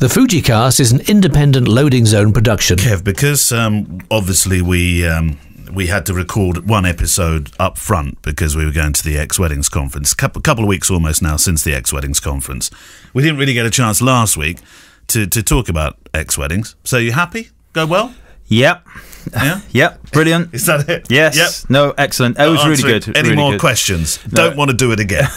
The FujiCast is an independent loading zone production. Kev, because obviously we had to record one episode up front because we were going to the X Weddings conference. A couple of weeks almost now since the X Weddings conference. We didn't really get a chance last week to talk about X Weddings. So you happy? Go well? Yep. Yeah? Yep. Brilliant. Is that it? Yes. Yep. No, excellent. That was really good. Any more questions? Don't want to do it again.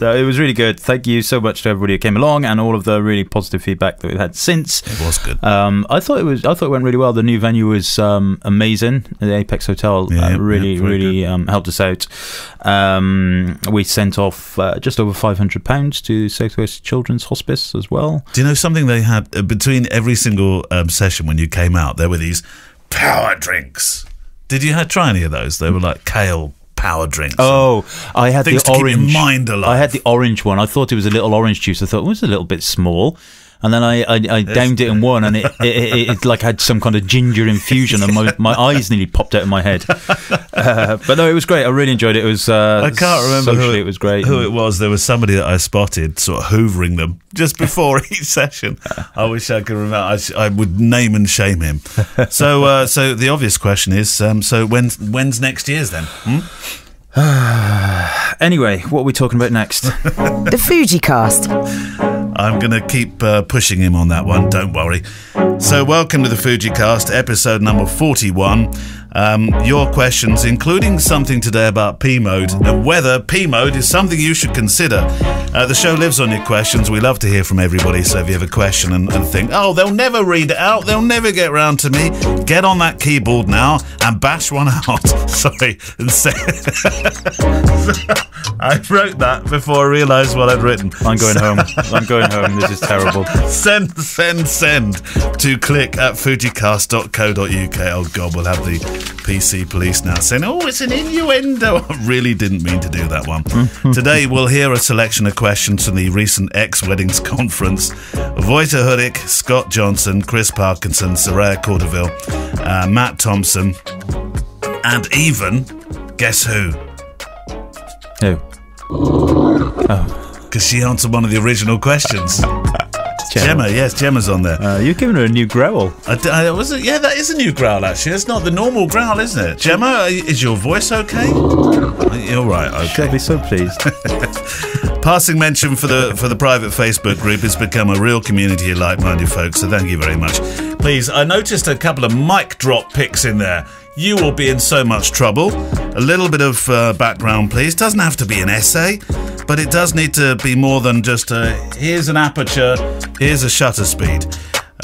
No, it was really good. Thank you so much to everybody who came along and all of the really positive feedback that we've had since. It was good. I thought it went really well. The new venue was amazing. The Apex Hotel really helped us out. We sent off just over £500 to Southwest Children's Hospice as well. Do you know something they had between every single session when you came out? There were these power drinks. Did you try any of those? They were like kale power drinks. Oh, I had the orange. I had the orange one. I thought it was a little orange juice. I thought it was a little bit small. And then I downed it in one, and it like had some kind of ginger infusion, and my eyes nearly popped out of my head. But no, it was great. I really enjoyed it. It was I can't remember socially it was great. Who it was? There was somebody that I spotted sort of hoovering them just before each session. I wish I could remember. I would name and shame him. So so the obvious question is, so when's next year's then? Hmm? Anyway, what are we talking about next? The FujiCast. I'm going to keep pushing him on that one, don't worry. So welcome to the FujiCast, episode number 41. Your questions, including something today about P-Mode, and whether P-Mode is something you should consider. The show lives on your questions. We love to hear from everybody, so if you have a question and think, oh, they'll never read it out, they'll never get round to me, get on that keyboard now and bash one out. Sorry. I wrote that before I realised what I'd written. I'm going home. I'm going home. This is terrible. Send to click@fujicast.co.uk. Oh, God, we'll have the PC police now saying, oh, it's an innuendo. I really didn't mean to do that one. Today we'll hear a selection of questions from the recent X Weddings conference. Vojta Hudík, Scott Johnson, Chris Parkinson, Soraya Cordovil, Matt Thompson, and even, guess who? Who? Oh. Because she answered one of the original questions. Gemma, yes, Gemma's on there. You're giving her a new growl. I wasn't. Yeah, that is a new growl, actually. It's not the normal growl, isn't it? Gemma, is your voice okay? You're right, okay. She'll be so pleased. Passing mention for the private Facebook group. It's become a real community of like-minded folks, so thank you very much. Please, I noticed a couple of mic drop picks in there. You will be in so much trouble. A little bit of background, please. Doesn't have to be an essay, but it does need to be more than just a, here's an aperture, here's a shutter speed.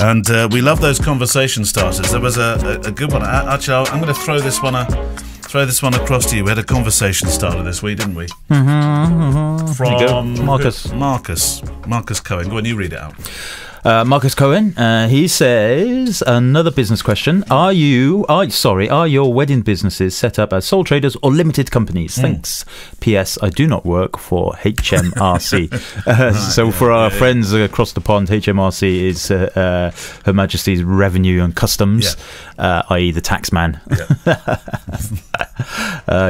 And we love those conversation starters. There was a good one. Actually, I'm going to throw this one across to you. We had a conversation starter this week, didn't we? From Marcus Cohen. Go on, you read it out. Marcus Cohen, he says, another business question. Are your wedding businesses set up as sole traders or limited companies? Thanks. P.S. I do not work for HMRC. For our friends across the pond, HMRC is Her Majesty's Revenue and Customs, i.e. the tax man. Yeah.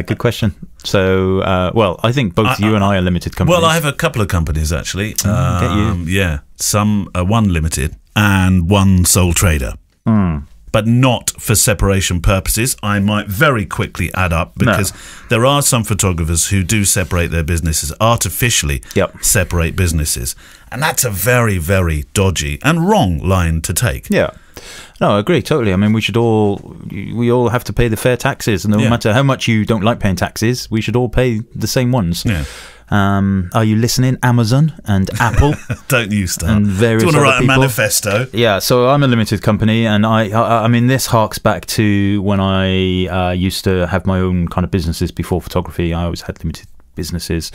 Good question. So, well, I think both you and I are limited companies. Well, I have a couple of companies, actually. Get you. Yeah. Some one limited and one sole trader. Mm. But not for separation purposes. I might very quickly add up, because there are some photographers who do separate their businesses, artificially separate businesses. And that's a very, very dodgy and wrong line to take. Yeah. No, I agree totally. I mean, we all have to pay the fair taxes, and no matter how much you don't like paying taxes, we should all pay the same ones. Yeah. Are you listening, Amazon and Apple? Don't you start. And various other people. Do you want to write a manifesto? Yeah, so I'm a limited company, and I mean, this harks back to when I used to have my own kind of businesses before photography. I always had limited businesses,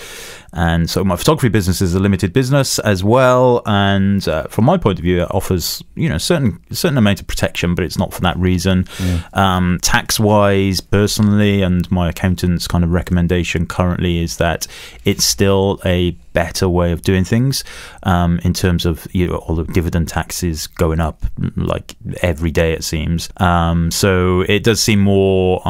and so my photography business is a limited business as well, and from my point of view it offers, you know, certain amount of protection, but it's not for that reason. Tax wise, personally, and my accountant's kind of recommendation currently is that it's still a better way of doing things, in terms of, you know, all the dividend taxes going up like every day, it seems. So it does seem more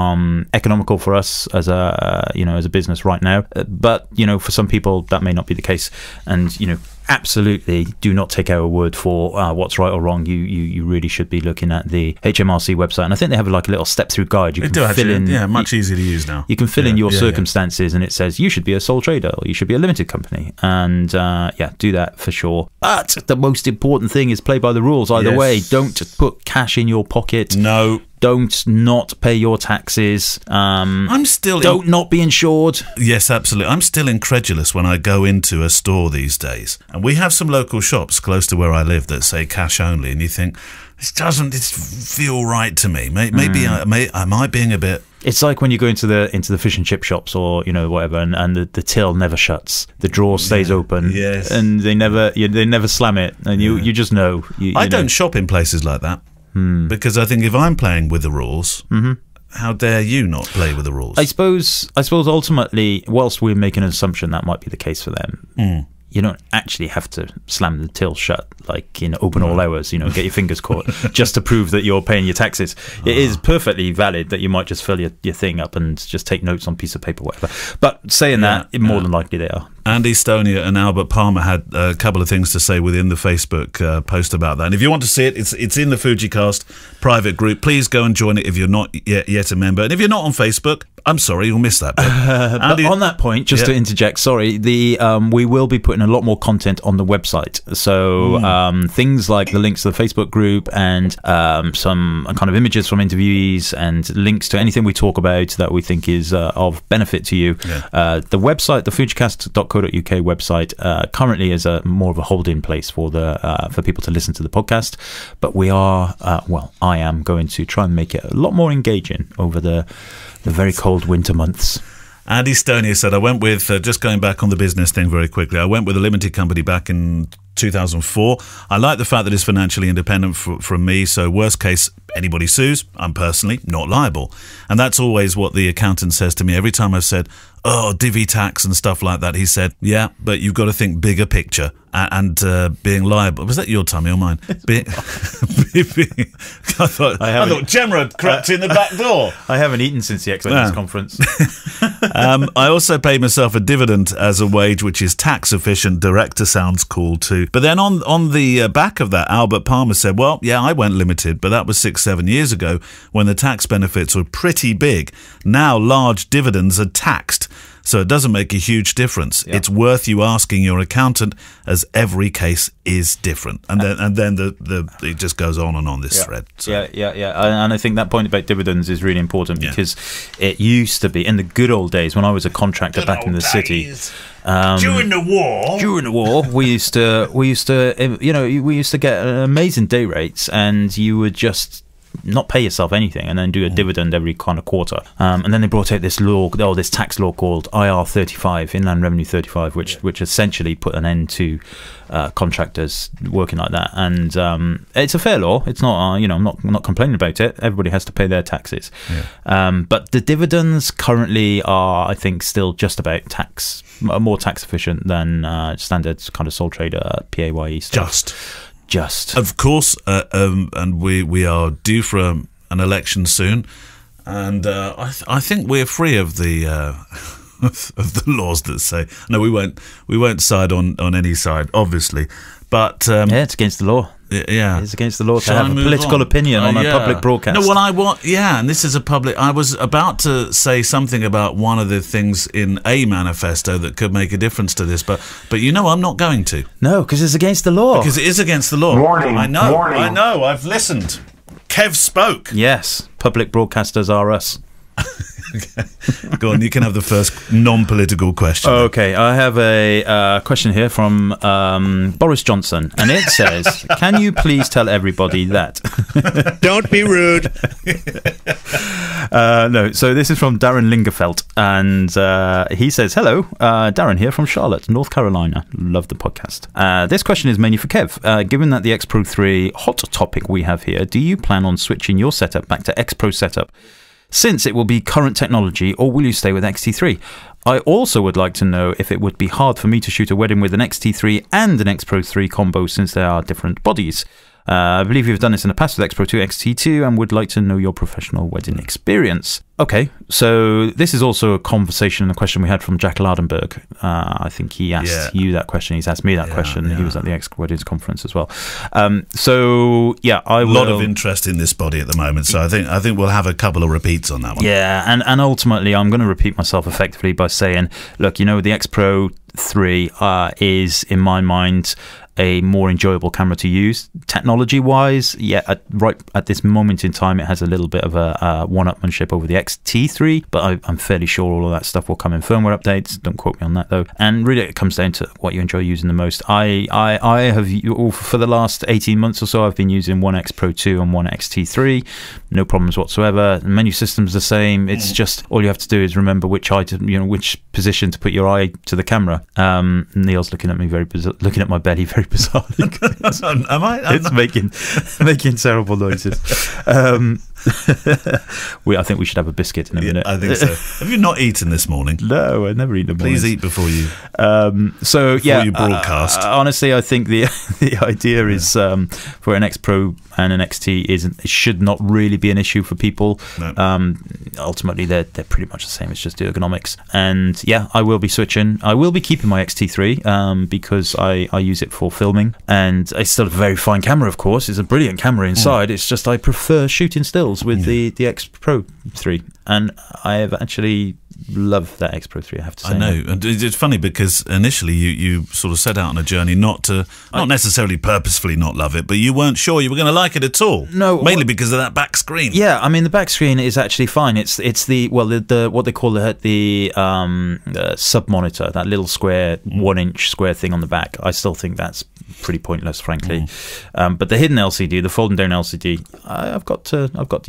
economical for us as a, you know, as a business right now. But, you know, for some people that may not be the case, and, you know, absolutely do not take our word for what's right or wrong. You really should be looking at the HMRC website, and I think they have like a little step through guide. You can fill actually, in, yeah, much easier to use now. You can fill in your circumstances, and it says you should be a sole trader or you should be a limited company, and yeah, do that for sure. But the most important thing is play by the rules. Either way, don't put cash in your pocket. No. Don't not pay your taxes. I'm still don't not be insured. Yes, absolutely. I'm still incredulous when I go into a store these days, and we have some local shops close to where I live that say cash only, and you think this doesn't feel right to me. Maybe am I being a bit? It's like when you go into the fish and chip shops or whatever, and the till never shuts, the drawer stays open, and they never slam it, and you just know. I don't shop in places like that. Because I think if I'm playing with the rules, how dare you not play with the rules? I suppose ultimately, whilst we're making an assumption that might be the case for them, you don't actually have to slam the till shut, like in open all hours, get your fingers caught, just to prove that you're paying your taxes. It is perfectly valid that you might just fill your thing up and just take notes on a piece of paper, whatever. But saying that, more than likely they are. Andy Astonia and Albert Palmer had a couple of things to say within the Facebook post about that. And if you want to see it, it's in the FujiCast private group. Please go and join it if you're not yet a member. And if you're not on Facebook, I'm sorry, you'll miss that bit. But on that point, just to interject, sorry, we will be putting a lot more content on the website. So things like the links to the Facebook group and some kind of images from interviewees and links to anything we talk about that we think is of benefit to you. Yeah. The website, the FujiCast.co.uk website, currently is more of a holding place for people to listen to the podcast. But we are, well, I am going to try and make it a lot more engaging over the very cold winter months. Andy Astonia said, I went with, just going back on the business thing very quickly, I went with a limited company back in 2004. I like the fact that it's financially independent from me, so worst case, anybody sues, I'm personally not liable. And that's always what the accountant says to me. Every time I've said, oh, divvy tax and stuff like that, he said, yeah, but you've got to think bigger picture and being liable. Was that your tummy or mine? I thought Gemma crept in the back door. I haven't eaten since the X Weddings conference. I also pay myself a dividend as a wage, which is tax efficient. Director sounds cool too. But then on the back of that, Albert Palmer said, well, yeah, I went limited, but that was 6-7 years ago when the tax benefits were pretty big. Now large dividends are taxed. So it doesn't make a huge difference. Yeah. It's worth you asking your accountant, as every case is different. And then it just goes on this thread. So. And I think that point about dividends is really important because it used to be in the good old days when I was a contractor back in the city. During the war, we used to we used to get amazing day rates, and you would just not pay yourself anything and then do a dividend every kind of quarter. And then they brought out this law, this tax law called IR35, Inland Revenue 35, which essentially put an end to contractors working like that. And it's a fair law. It's not, I'm not complaining about it. Everybody has to pay their taxes. Yeah. But the dividends currently are, I think, still just about more tax efficient than standard kind of sole trader PAYE stuff. Just. Of course, and we are due for an election soon, and I think we're free of the of the laws that say no. We won't side on any side, obviously. But yeah, it's against the law. Yeah, it's against the law to have a political opinion on a public broadcast. No, well, and this is a public. I was about to say something about one of the things in a manifesto that could make a difference to this, but I'm not going to. No, because it's against the law. Because it is against the law. Warning! I know. Warning. I know. I've listened. Kev spoke. Yes, public broadcasters are us. Okay. Go on, you can have the first non-political question. Okay, I have a question here from Boris Johnson, and it says, can you please tell everybody that? Don't be rude. No, so this is from Darren Lingerfelt, and he says, hello, Darren here from Charlotte, North Carolina. Love the podcast. This question is mainly for Kev. Given that the X-Pro3 hot topic we have here, do you plan on switching your setup back to X-Pro setup? Since it will be current technology, or will you stay with X-T3? I also would like to know if it would be hard for me to shoot a wedding with an X-T3 and an X-Pro3 combo, since they are different bodies. I believe you've done this in the past with X-Pro2, X-T2, and would like to know your professional wedding experience. Okay, so this is also a conversation and a question we had from Jack Ladenberg. I think he asked you that question. He's asked me that question. He was at the X Weddings conference as well. So yeah, a lot of interest in this body at the moment. So I think we'll have a couple of repeats on that one. Yeah, and ultimately I'm going to repeat myself effectively by saying, look, you know, the X-Pro3 is in my mind a more enjoyable camera to use technology-wise. Yeah, right at this moment in time, it has a little bit of a one-upmanship over the X-T3, but I'm fairly sure all of that stuff will come in firmware updates. Don't quote me on that though. And really, it comes down to what you enjoy using the most. I have, for the last 18 months or so, I've been using one X-Pro2 and one X-T3. No problems whatsoever. The menu system's the same. It's just all you have to do is remember which eye to, you know, which position to put your eye to the camera. Neil's looking at me very bizarre, looking at my belly very bizarrely. Am I? I'm making terrible noises. I think we should have a biscuit in a minute. I think so. Have you not eaten this morning? No, I never eat in the morning. Please eat before you. Before you broadcast. Honestly, I think the idea is for an X-Pro and an X-T it should not really be an issue for people. No. Ultimately, they're pretty much the same. It's just the ergonomics. And yeah, I will be switching. I will be keeping my X-T3 because I use it for filming, and it's still a very fine camera. Of course, it's a brilliant camera inside. It's just I prefer shooting stills with the X-Pro3, and I have actually loved that X-Pro3. I have to say, I know, and it's funny because initially you sort of set out on a journey not necessarily purposefully not love it, but you weren't sure you were going to like it at all. No, mainly because of that back screen. Yeah, I mean the back screen is actually fine. It's the what they call the sub monitor, that little square 1-inch square thing on the back. I still think that's pretty pointless, frankly. But the hidden LCD, the folding down LCD, I've got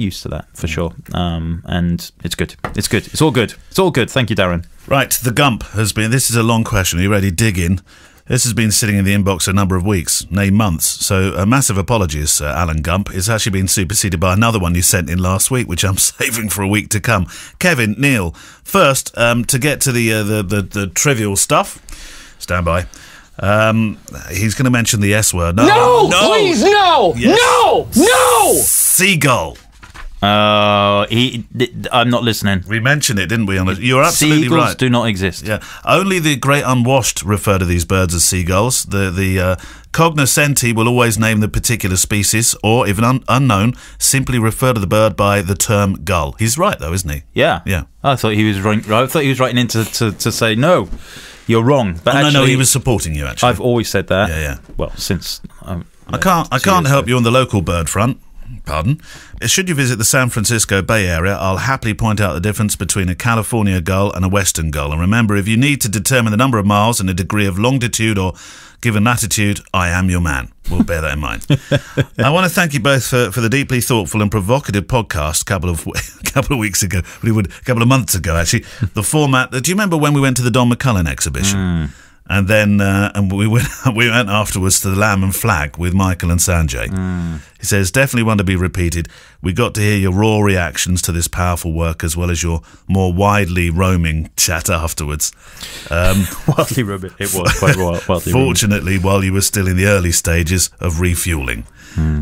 used to that for sure. And it's good. It's good. It's all good. It's all good. Thank you, Darren. Right, the Gump has been. This is a long question. Are you ready? Dig in. This has been sitting in the inbox a number of weeks, nay months. So a massive apologies, Alan Gump. It's actually been superseded by another one you sent in last week, which I'm saving for a week to come. Kevin, Neil, first to get to the trivial stuff. Stand by. He's going to mention the S word. No, no, no. Please, no, yes. No, no. Seagull. I'm not listening. We mentioned it, didn't we? You're absolutely right. Seagulls do not exist. Yeah, only the great unwashed refer to these birds as seagulls. The cognoscenti will always name the particular species, or if unknown, simply refer to the bird by the term gull. He's right, though, isn't he? Yeah. Yeah. I thought he was right. I thought he was writing in to say no. You're wrong. But actually, no, he was supporting you. Actually, I've always said that. Yeah, yeah. Well, since I can't help you on the local bird front. Pardon? Should you visit the San Francisco Bay Area, I'll happily point out the difference between a California gull and a western gull. And remember, if you need to determine the number of miles and a degree of longitude or given latitude, I am your man. We'll bear that in mind. I want to thank you both for the deeply thoughtful and provocative podcast a couple of months ago, actually. The format. Do you remember when we went to the Don McCullin exhibition? And then we went afterwards to the Lamb and Flag with Michael and Sanjay. He says, definitely one to be repeated. We got to hear your raw reactions to this powerful work as well as your more widely roaming chat afterwards. Wildly roaming. It was quite wildly fortunately, while you were still in the early stages of refueling.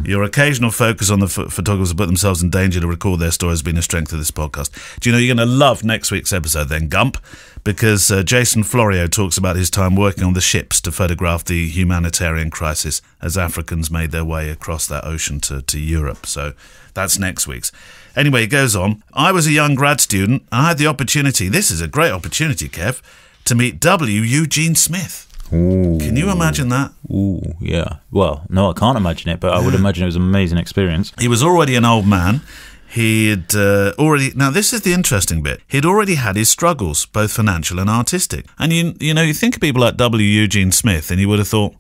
Your occasional focus on the photographers who put themselves in danger to record their story has been a strength of this podcast. Do you know you're going to love next week's episode then, Gump? Because Jason Florio talks about his time working on the ships to photograph the humanitarian crisis as Africans made their way across that ocean to Europe. So that's next week's. Anyway, it goes on. I was a young grad student. I had the opportunity, this is a great opportunity, Kev, to meet W. Eugene Smith. Ooh. Can you imagine that? Ooh, yeah. Well, no, I can't imagine it, but I would imagine it was an amazing experience. He was already an old man. He had already... Now, this is the interesting bit. He'd already had his struggles, both financial and artistic. And, you know, you think of people like W. Eugene Smith, and you would have thought,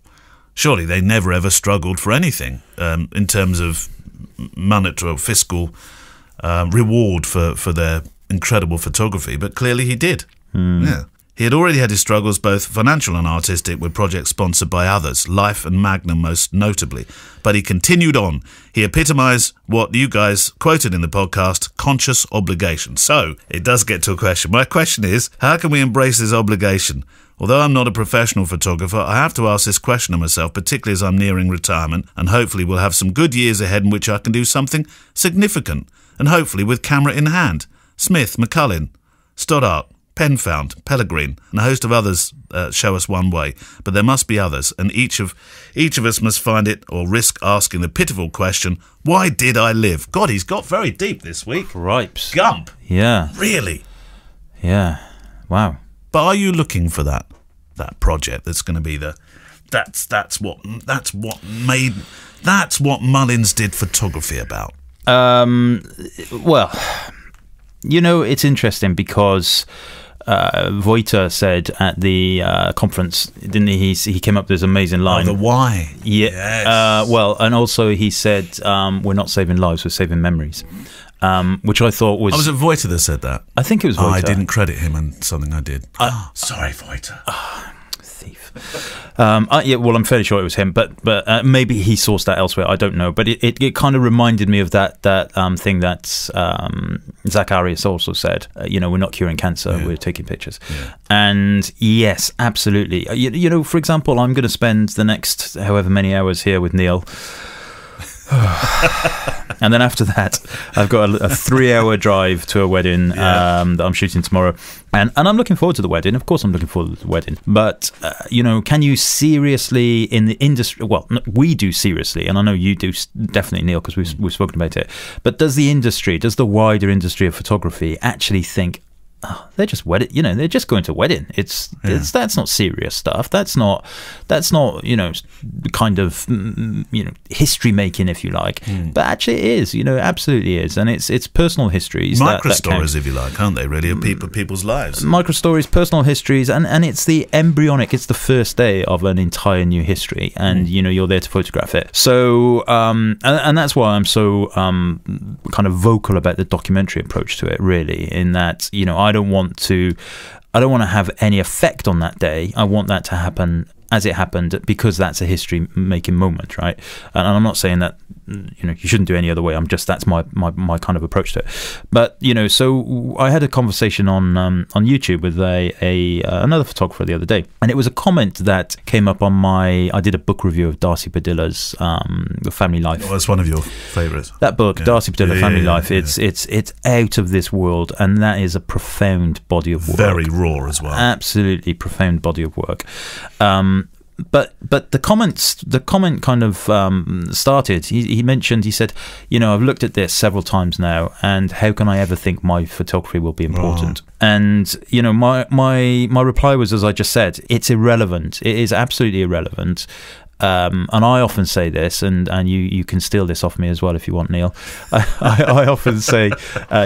surely they never ever struggled for anything in terms of monetary or fiscal reward for their incredible photography. But clearly he did. Yeah. He had already had his struggles, both financial and artistic, with projects sponsored by others, Life and Magnum most notably. But he continued on. He epitomised what you guys quoted in the podcast, conscious obligation. So, it does get to a question. My question is, how can we embrace this obligation? Although I'm not a professional photographer, I have to ask this question of myself, particularly as I'm nearing retirement, and hopefully we'll have some good years ahead in which I can do something significant, and hopefully with camera in hand. Smith, McCullin, Stoddart, Penfound, Pellegrine, and a host of others show us one way, but there must be others, and each of us must find it or risk asking the pitiful question, why did I live? God, he's got very deep this week. Cripes. Gump. Yeah. Really? Yeah. Wow. But are you looking for that project that's going to be the that's what Mullins did photography about? Well, you know, it's interesting because Vojta said at the conference, didn't he? He came up with this amazing line. Oh, the why. Yeah. Yes. Well, and also he said, we're not saving lives, we're saving memories. Which I thought was... Oh, was it Vojta that said that? I think it was Vojta. Oh, I didn't credit him on something I did. Sorry, Vojta. Thief. Yeah, well, I'm fairly sure it was him, but maybe he sourced that elsewhere. I don't know. But it kind of reminded me of that thing that Zach Arias also said. You know, we're not curing cancer. Yeah. We're taking pictures. Yeah. And yes, absolutely. You know, for example, I'm going to spend the next however many hours here with Neil... And then after that, I've got a 3-hour drive to a wedding that I'm shooting tomorrow. And I'm looking forward to the wedding. Of course I'm looking forward to the wedding. But, you know, can you seriously in the industry... Well, we do seriously, and I know you do definitely, Neil, because we've spoken about it. But does the industry, does the wider industry of photography actually think, oh, they're just wedding, you know, they're just going to wedding. It's that's not serious stuff. That's not you know, kind of, you know, history making, if you like. Mm. But actually, it is. You know, it absolutely is, and it's personal histories, micro stories, if you like, aren't they? Really, of people's lives, micro stories, personal histories, and it's the embryonic. It's the first day of an entire new history, and you know, you're there to photograph it. So, and that's why I'm so kind of vocal about the documentary approach to it. Really, in that, you know, I don't want to have any effect on that day. I want that to happen as it happened, because that's a history-making moment, right? And I'm not saying that, you know, you shouldn't do any other way. I'm just, that's my kind of approach to it. But, you know, so I had a conversation on YouTube with another photographer the other day, and it was a comment that came up on I did a book review of Darcy Padilla's Family Life. Oh, that's one of your favourites. That book, yeah. Darcy Padilla, Family Life. It's out of this world, and that is a profound body of work. Very raw as well. Absolutely profound body of work. But the comment kind of started. He said, you know, I've looked at this several times now, and how can I ever think my photography will be important? Oh. And you know, my reply was, as I just said, it's irrelevant. It is absolutely irrelevant. And I often say this, and you can steal this off me as well if you want, Neil. I often say,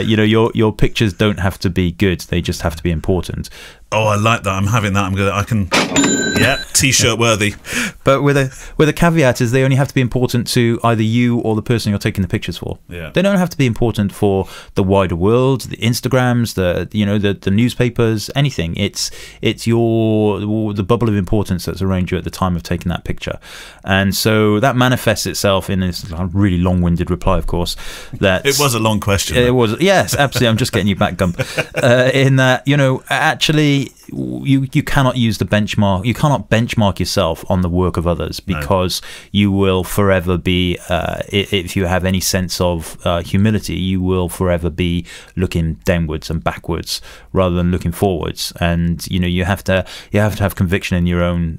you know, your pictures don't have to be good; they just have to be important. Oh, I like that. I'm having that. Yeah, t-shirt worthy. But with a caveat is they only have to be important to either you or the person you're taking the pictures for. Yeah. They don't have to be important for the wider world, the Instagrams, the newspapers, anything. It's the bubble of importance that's around you at the time of taking that picture. And so that manifests itself in this really long-winded reply, of course. That it was a long question. It was, yes, absolutely. I'm just getting you back, Gump. In that, you know, actually you cannot use the benchmark. You cannot benchmark yourself on the work of others, because you will forever be, if you have any sense of humility, you will forever be looking downwards and backwards rather than looking forwards. And you know, you have to have conviction in your own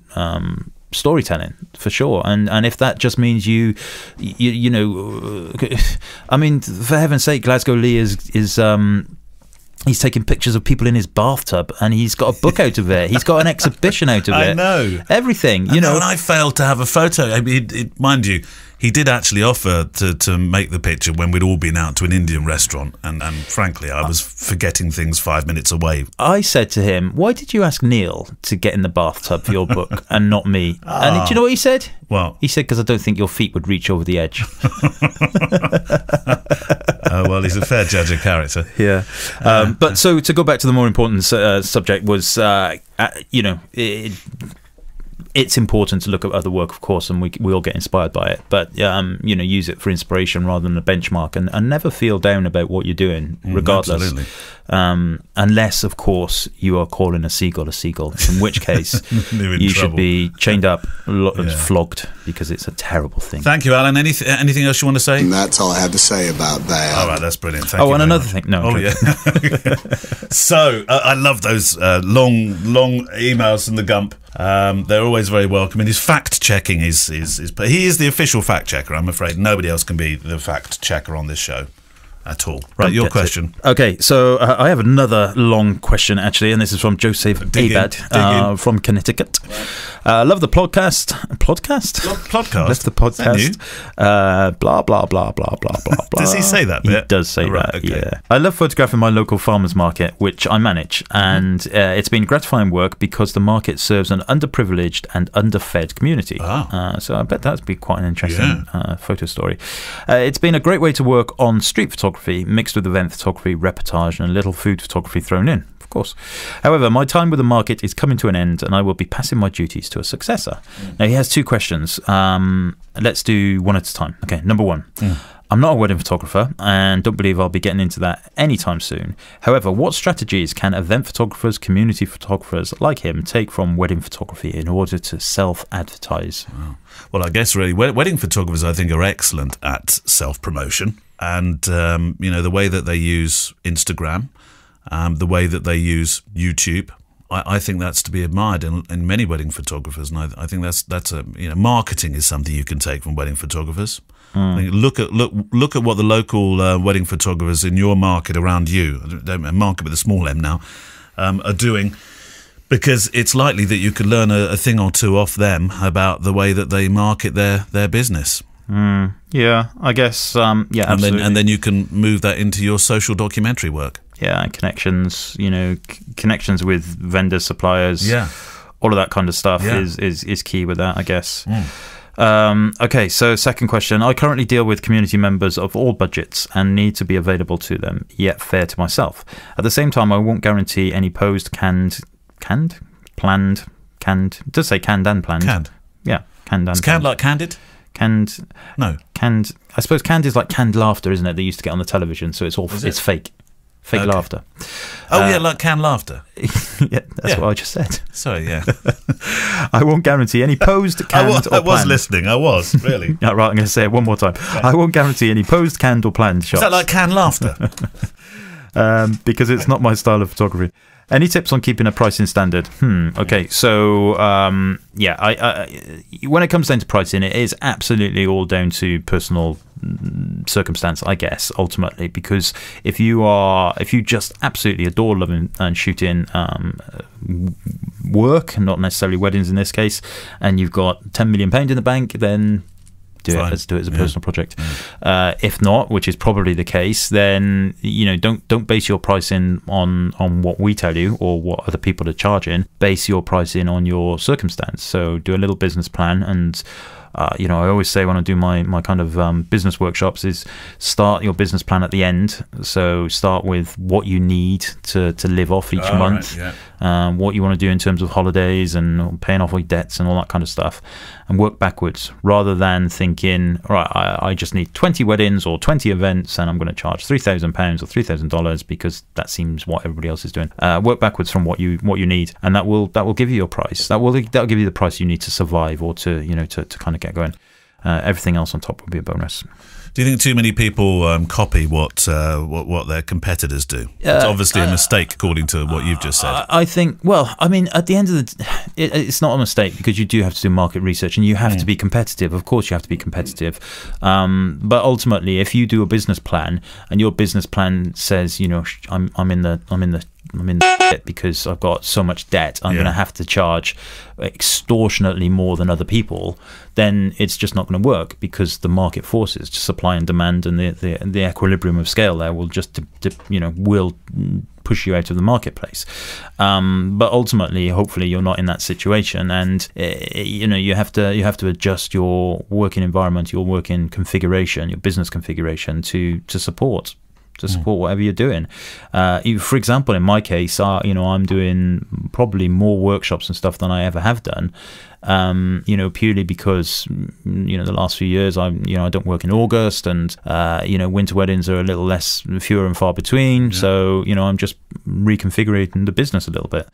storytelling, for sure. And if that just means you know, I mean, for heaven's sake, Glasgow Lee is he's taking pictures of people in his bathtub, and he's got a book out of it. He's got an exhibition out of it. I know. Everything, you know. And I failed to have a photo. I mean, mind you, he did actually offer to make the picture when we'd all been out to an Indian restaurant, and frankly, I was forgetting things 5 minutes away. I said to him, why did you ask Neil to get in the bathtub for your book and not me? Ah. And do you know what he said? Well, he said, because I don't think your feet would reach over the edge. Well, he's a fair judge of character. Yeah. But so to go back to the more important subject was, you know, it's important to look at other work, of course, and we all get inspired by it. But, you know, use it for inspiration rather than a benchmark, and never feel down about what you're doing, regardless. Absolutely. Unless, of course, you are calling a seagull, in which case you should be chained up, flogged, because it's a terrible thing. Thank you, Alan. Anything else you want to say? And that's all I have to say about that. All right, that's brilliant. Thank you. Oh, and another thing. No. Oh, yeah. So I love those long emails from the Gump. They're always very welcome. His fact checking is, but he is the official fact checker. I'm afraid nobody else can be the fact checker on this show at all. Right, your question. Okay, so I have another long question, actually, and this is from Joseph Abad from Connecticut. Love the podcast. Podcast? Podcast. Love the podcast. Blah, blah, blah, blah, blah, blah, blah. Does he say that bit? He does say that, okay. Yeah. I love photographing my local farmers market, which I manage, and it's been gratifying work because the market serves an underprivileged and underfed community. Ah. So I bet that would be quite an interesting photo story. It's been a great way to work on street photography, mixed with event photography, reportage, and a little food photography thrown in, of course. However, my time with the market is coming to an end, and I will be passing my duties to a successor. Now, he has two questions. Let's do one at a time. Okay, number one. I'm not a wedding photographer and don't believe I'll be getting into that anytime soon. However, what strategies can event photographers, community photographers like him take from wedding photography in order to self-advertise? Wow. Well, I guess really wedding photographers, I think, are excellent at self-promotion. And, you know, the way that they use Instagram, the way that they use YouTube, I think that's to be admired in many wedding photographers. And I think that's a, you know, marketing is something you can take from wedding photographers. Mm. I think look at what the local wedding photographers in your market around you, market with a small M now, are doing, because it's likely that you could learn a thing or two off them about the way that they market their business. Mm, yeah, I guess, yeah, absolutely. And then you can move that into your social documentary work. Yeah, and connections, you know, connections with vendors, suppliers, yeah, all of that kind of stuff is key with that, I guess. Mm. Okay, so second question. I currently deal with community members of all budgets and need to be available to them, yet fair to myself. At the same time, I won't guarantee any posed, canned, it does say canned and planned. Canned. Yeah, canned and It's canned like candid? Canned, no, canned. I suppose canned is like canned laughter, isn't it? They used to get on the television, so it's all it's fake okay. laughter. Oh yeah, like canned laughter. Yeah, that's what I just said. Sorry, yeah. I won't guarantee any posed, canned, or planned. I was listening. I was really. Right, I'm going to say it one more time. Okay. I won't guarantee any posed, canned, or planned shots. Is that like canned laughter? Because it's not my style of photography. Any tips on keeping a pricing standard? Okay, so yeah, I when it comes down to pricing, it is absolutely all down to personal circumstance, I guess, ultimately, because if you just absolutely adore loving and shooting work, not necessarily weddings in this case, and you've got £10 million in the bank, then let's do it as a personal project. If not, which is probably the case, then, you know, don't base your pricing on what we tell you or what other people are charging. Base your pricing on your circumstance. So do a little business plan, and you know, I always say when I do my kind of business workshops is start your business plan at the end. So start with what you need to live off each month, what you want to do in terms of holidays and paying off your debts and all that kind of stuff, and work backwards rather than thinking, all right, I just need 20 weddings or 20 events and I'm going to charge £3,000 or $3,000 because that seems what everybody else is doing. Work backwards from what you need, and that will give you your price. That'll give you the price you need to survive or to, you know, to kind of get going. Everything else on top would be a bonus. Do you think too many people copy what their competitors do? It's obviously a mistake, according to what you've just said. I think. Well, I mean, at the end of the day, it's not a mistake, because you do have to do market research and you have to be competitive. Of course, you have to be competitive. But ultimately, if you do a business plan and your business plan says, you know, I'm in the shit because I've got so much debt, I'm going to have to charge extortionately more than other people, then it's just not going to work, because the market forces, just supply and demand, and the equilibrium of scale there will just you know, will push you out of the marketplace. But ultimately, hopefully, you're not in that situation, and you know, you have to adjust your working environment, your working configuration, your business configuration to support to support whatever you're doing. For example, in my case, you know, I'm doing probably more workshops and stuff than I ever have done. You know, purely because, you know, the last few years I don't work in August, and you know, winter weddings are a little less, fewer and far between. Yeah. So, you know, I'm just reconfiguring the business a little bit.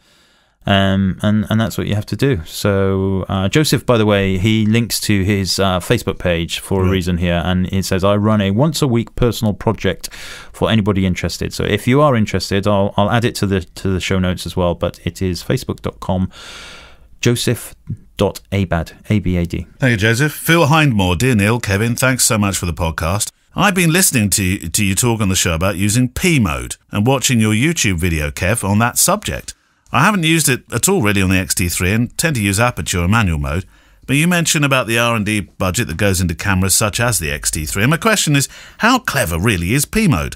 And that's what you have to do. So Joseph, by the way, he links to his Facebook page for a reason here, and it says, I run a once-a-week personal project for anybody interested. So if you are interested, I'll add it to the show notes as well, but it is facebook.com/joseph.abad, A-B-A-D. Thank you, Joseph. Phil Hindmore, dear Neil, Kevin, thanks so much for the podcast. I've been listening to you talk on the show about using P-Mode and watching your YouTube video, Kev, on that subject. I haven't used it at all really on the X-T3 and tend to use aperture and manual mode, but you mentioned about the R&D budget that goes into cameras such as the X-T3, and my question is, how clever really is P-Mode?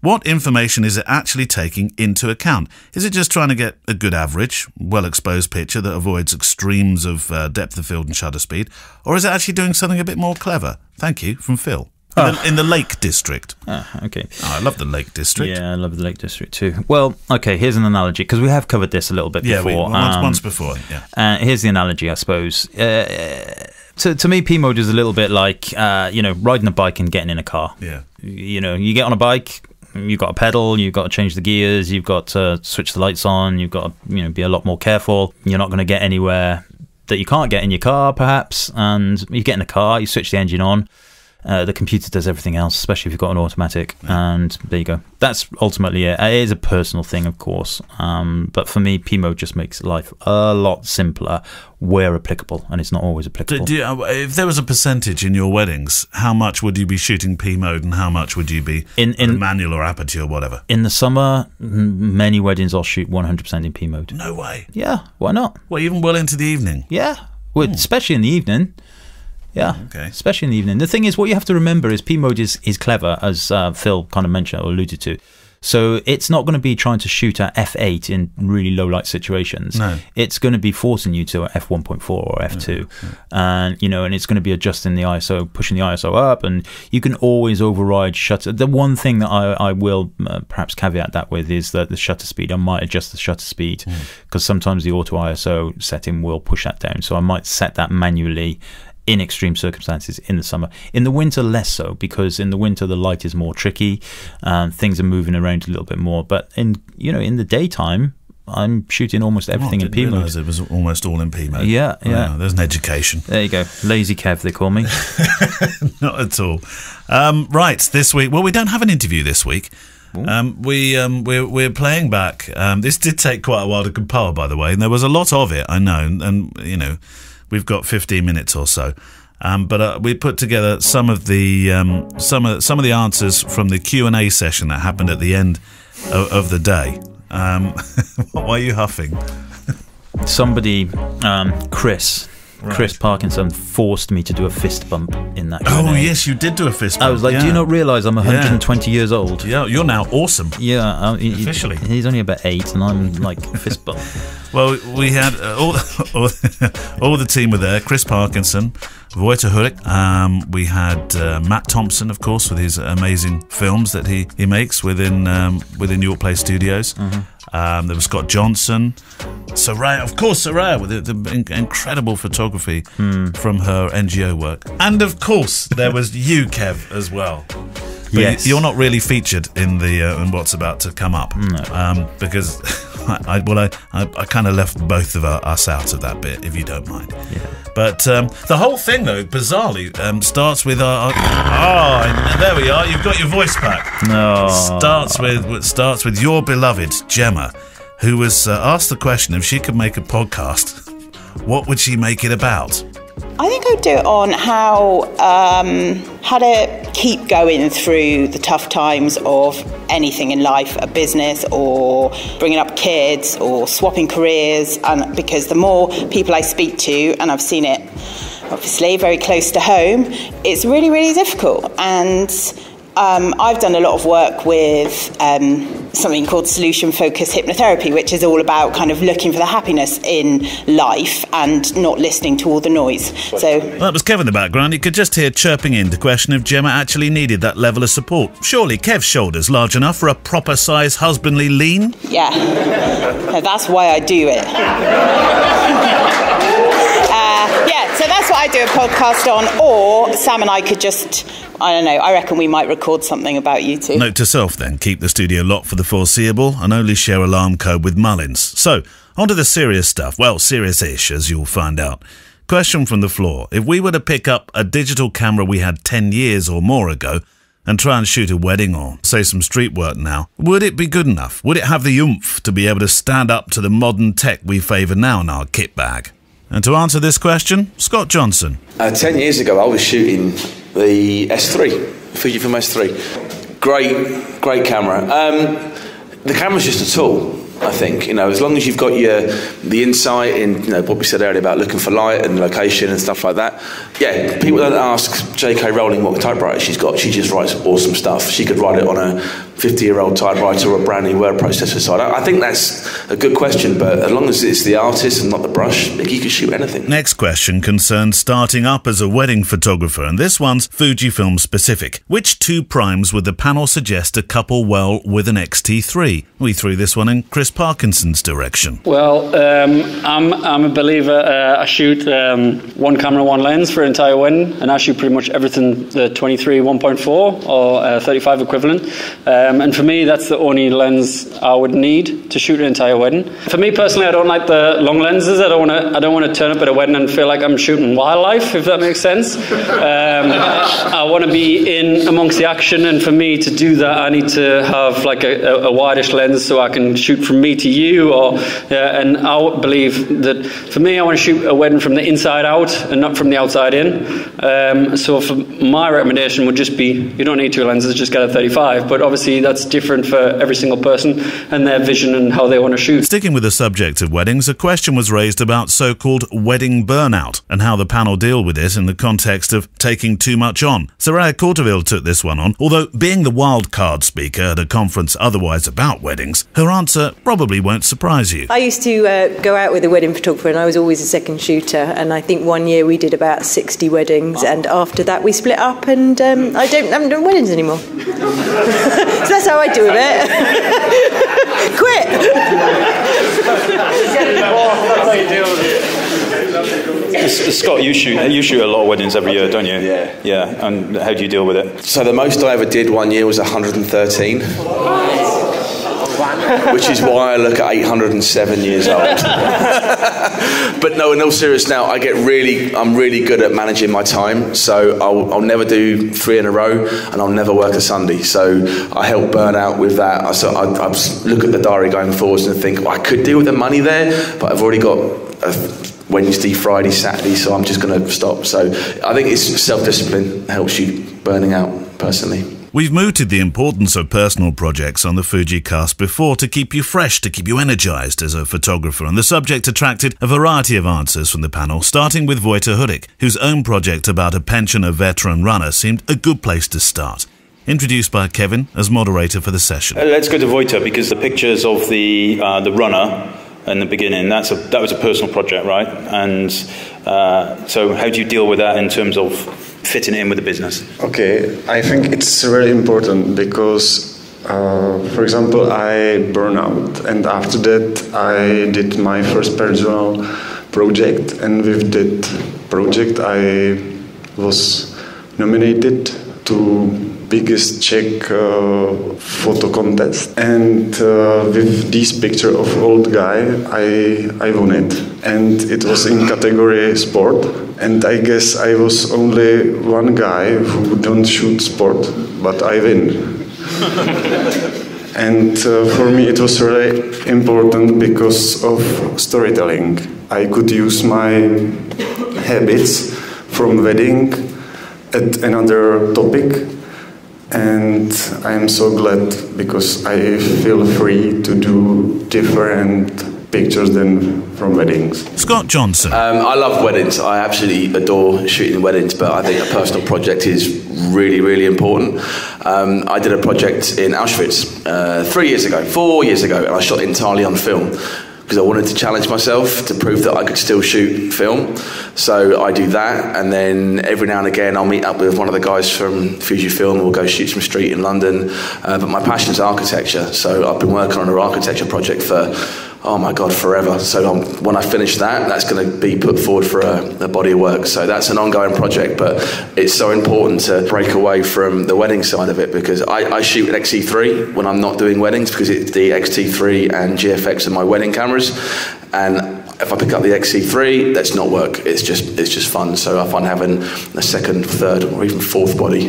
What information is it actually taking into account? Is it just trying to get a good average, well-exposed picture that avoids extremes of depth of field and shutter speed, or is it actually doing something a bit more clever? Thank you, from Phil. In the Lake District. Ah, okay. Oh, I love the Lake District. Yeah, I love the Lake District too. Well, okay, here's an analogy, because we have covered this a little bit before. Yeah, once before, yeah. Here's the analogy, I suppose. To me, P-Mode is a little bit like, you know, riding a bike and getting in a car. Yeah. You know, you get on a bike, you've got to pedal, you've got to change the gears, you've got to switch the lights on, you've got to, you know, be a lot more careful. You're not going to get anywhere that you can't get in your car, perhaps, and you get in the car, you switch the engine on. The computer does everything else, especially if you've got an automatic, and there you go. That's ultimately it. It is a personal thing, of course, but for me, P-Mode just makes life a lot simpler where applicable, and it's not always applicable. If there was a percentage in your weddings, how much would you be shooting P-Mode and how much would you be in manual or aperture or whatever? In the summer, many weddings I'll shoot 100% in P-Mode. No way. Yeah, why not? Well, even well into the evening? Yeah, especially in the evening. Yeah, okay. Especially in the evening. The thing is, what you have to remember is P-Mode is clever, as Phil kind of mentioned or alluded to. So it's not going to be trying to shoot at f8 in really low light situations. No. It's going to be forcing you to f1.4 or f2. Yeah. And, you know, and it's going to be adjusting the ISO, pushing the ISO up, and you can always override shutter. The one thing that I will perhaps caveat that with is that the shutter speed, I might adjust the shutter speed because sometimes the auto ISO setting will push that down. So I might set that manually in extreme circumstances in the summer. In the winter, less so, because in the winter the light is more tricky, things are moving around a little bit more. But in, you know, in the daytime, I'm shooting almost everything in P-Mode. I didn't realise it was almost all in P-Mode. Yeah, yeah. Oh, there's an education. There you go. Lazy Kev, they call me. Not at all. Right, this week, well, we don't have an interview this week. We're playing back. This did take quite a while to compile, by the way, and there was a lot of it, I know, and you know, we've got 15 minutes or so, but we put together some of the answers from the Q&A session that happened at the end of the day. Why are you huffing? Somebody, Chris Parkinson, forced me to do a fist bump in that. Oh yes, you did do a fist bump. I was like, do you not realise I'm 120 years old? Yeah, you're now awesome. Yeah, officially. He's only about 8, and I'm like fist bump. Well, we had all the team were there. Chris Parkinson, Vojta Hudík. We had Matt Thompson, of course, with his amazing films that he makes within Your Play Studios. There was Scott Johnson, Soraya, of course, Soraya with the incredible photography from her NGO work, and of course there was you, Kev, as well. But yes, you're not really featured in the in what's about to come up, because I kind of left both of us out of that bit, if you don't mind. Yeah. But the whole thing, though, bizarrely starts with oh, there we are. You've got your voice back. No. Starts with your beloved Gemma, who was asked the question if she could make a podcast. What would she make it about? I think I'd do it on how to keep going through the tough times of anything in life, a business or bringing up kids or swapping careers. And because the more people I speak to, and I've seen it obviously very close to home, it's really, really difficult. And I've done a lot of work with something called solution-focused hypnotherapy, which is all about kind of looking for the happiness in life and not listening to all the noise. So well, that was Kev in the background. You could just hear chirping in the question if Gemma actually needed that level of support. Surely Kev's shoulders large enough for a proper size husbandly lean? Yeah. No, that's why I do it. So that's what I do a podcast on, or Sam and I could just, I don't know, I reckon we might record something about you two. Note to self then, keep the studio locked for the foreseeable and only share alarm code with Mullins. So, onto the serious stuff. Well, serious-ish, as you'll find out. Question from the floor. If we were to pick up a digital camera we had 10 years or more ago and try and shoot a wedding or, say, some street work now, would it be good enough? Would it have the oomph to be able to stand up to the modern tech we favour now in our kit bag? And to answer this question, Scott Johnson. 10 years ago, I was shooting the S3, Fujifilm S3. Great camera. The camera's just a tool, I think. You know, as long as you've got the insight in what we said earlier about looking for light and location and stuff like that. Yeah, people don't ask J.K. Rowling what typewriter she's got. She just writes awesome stuff. She could write it on a 50-year-old typewriter or a brand new word processor. So I think that's a good question, but as long as it's the artist and not the brush, you can shoot anything. Next question concerns starting up as a wedding photographer, and this one's Fujifilm specific. Which two primes would the panel suggest to couple well with an X-T3? We threw this one in Chris Parkinson's direction. Well, I'm a believer. I shoot one camera, one lens for an entire wedding, and I shoot pretty much everything the 23 1.4 or 35 equivalent. And for me, that's the only lens I would need to shoot an entire wedding. For me personally, I don't like the long lenses. I don't want to turn up at a wedding and feel like I'm shooting wildlife, if that makes sense. I want to be in amongst the action, and for me to do that, I need to have like a wideish lens so I can shoot from me to you. Or and I believe that for me, I want to shoot a wedding from the inside out and not from the outside in. So for my recommendation would just be, you don't need two lenses, just get a 35. But obviously, that's different for every single person and their vision and how they want to shoot. Sticking with the subject of weddings, a question was raised about so-called wedding burnout and how the panel deal with it in the context of taking too much on. Soraya Cordovil took this one on, although being the wild card speaker at a conference otherwise about weddings, her answer probably won't surprise you. I used to go out with a wedding photographer and I was always a second shooter, and I think one year we did about 60 weddings, and after that we split up, and I haven't done weddings anymore. So that's how I do with it. Quit! Scott, you shoot a lot of weddings every year, don't you? Yeah. Yeah, and how do you deal with it? So the most I ever did one year was 113. Which is why I look at 807 years old. But no, in all seriousness now, I'm really good at managing my time. So I'll never do 3 in a row, and I'll never work a Sunday. So I help burn out with that. I look at the diary going forwards and think, well, I could do with the money there, but I've already got a Wednesday, Friday, Saturday, so I'm just going to stop. So I think it's self-discipline helps you burning out personally. We've mooted the importance of personal projects on the FujiCast before to keep you fresh, to keep you energised as a photographer, and the subject attracted a variety of answers from the panel, starting with Vojta Hudík, whose own project about a pensioner veteran runner seemed a good place to start. Introduced by Kevin as moderator for the session. Let's go to Vojta, because the pictures of the runner in the beginning, that was a personal project, right? And so how do you deal with that in terms of fitting in with the business? Okay, I think it's really important because, for example, I burn out, and after that I did my first personal project, and with that project I was nominated to biggest Czech photo contest, and with this picture of old guy I won it, and it was in category sport. And I guess I was only one guy who don't shoot sport, but I win. And for me it was really important because of storytelling. I could use my habits from wedding at another topic, and I am so glad because I feel free to do different pictures than from weddings. Scott Johnson. I love weddings. I absolutely adore shooting weddings, but I think a personal project is really important. I did a project in Auschwitz 4 years ago, and I shot it entirely on film because I wanted to challenge myself to prove that I could still shoot film. So I do that, and then every now and again I'll meet up with one of the guys from Fujifilm, and we'll go shoot some street in London. But my passion is architecture, so I've been working on an architecture project for, oh my God, forever. So when I finish that, that's going to be put forward for a body of work. So that's an ongoing project, but it's so important to break away from the wedding side of it, because I shoot an X-T3 when I'm not doing weddings, because it's the X-T3 and GFX are my wedding cameras. And if I pick up the X-T3, that's not work. It's just fun. So I find having a second, third, or even fourth body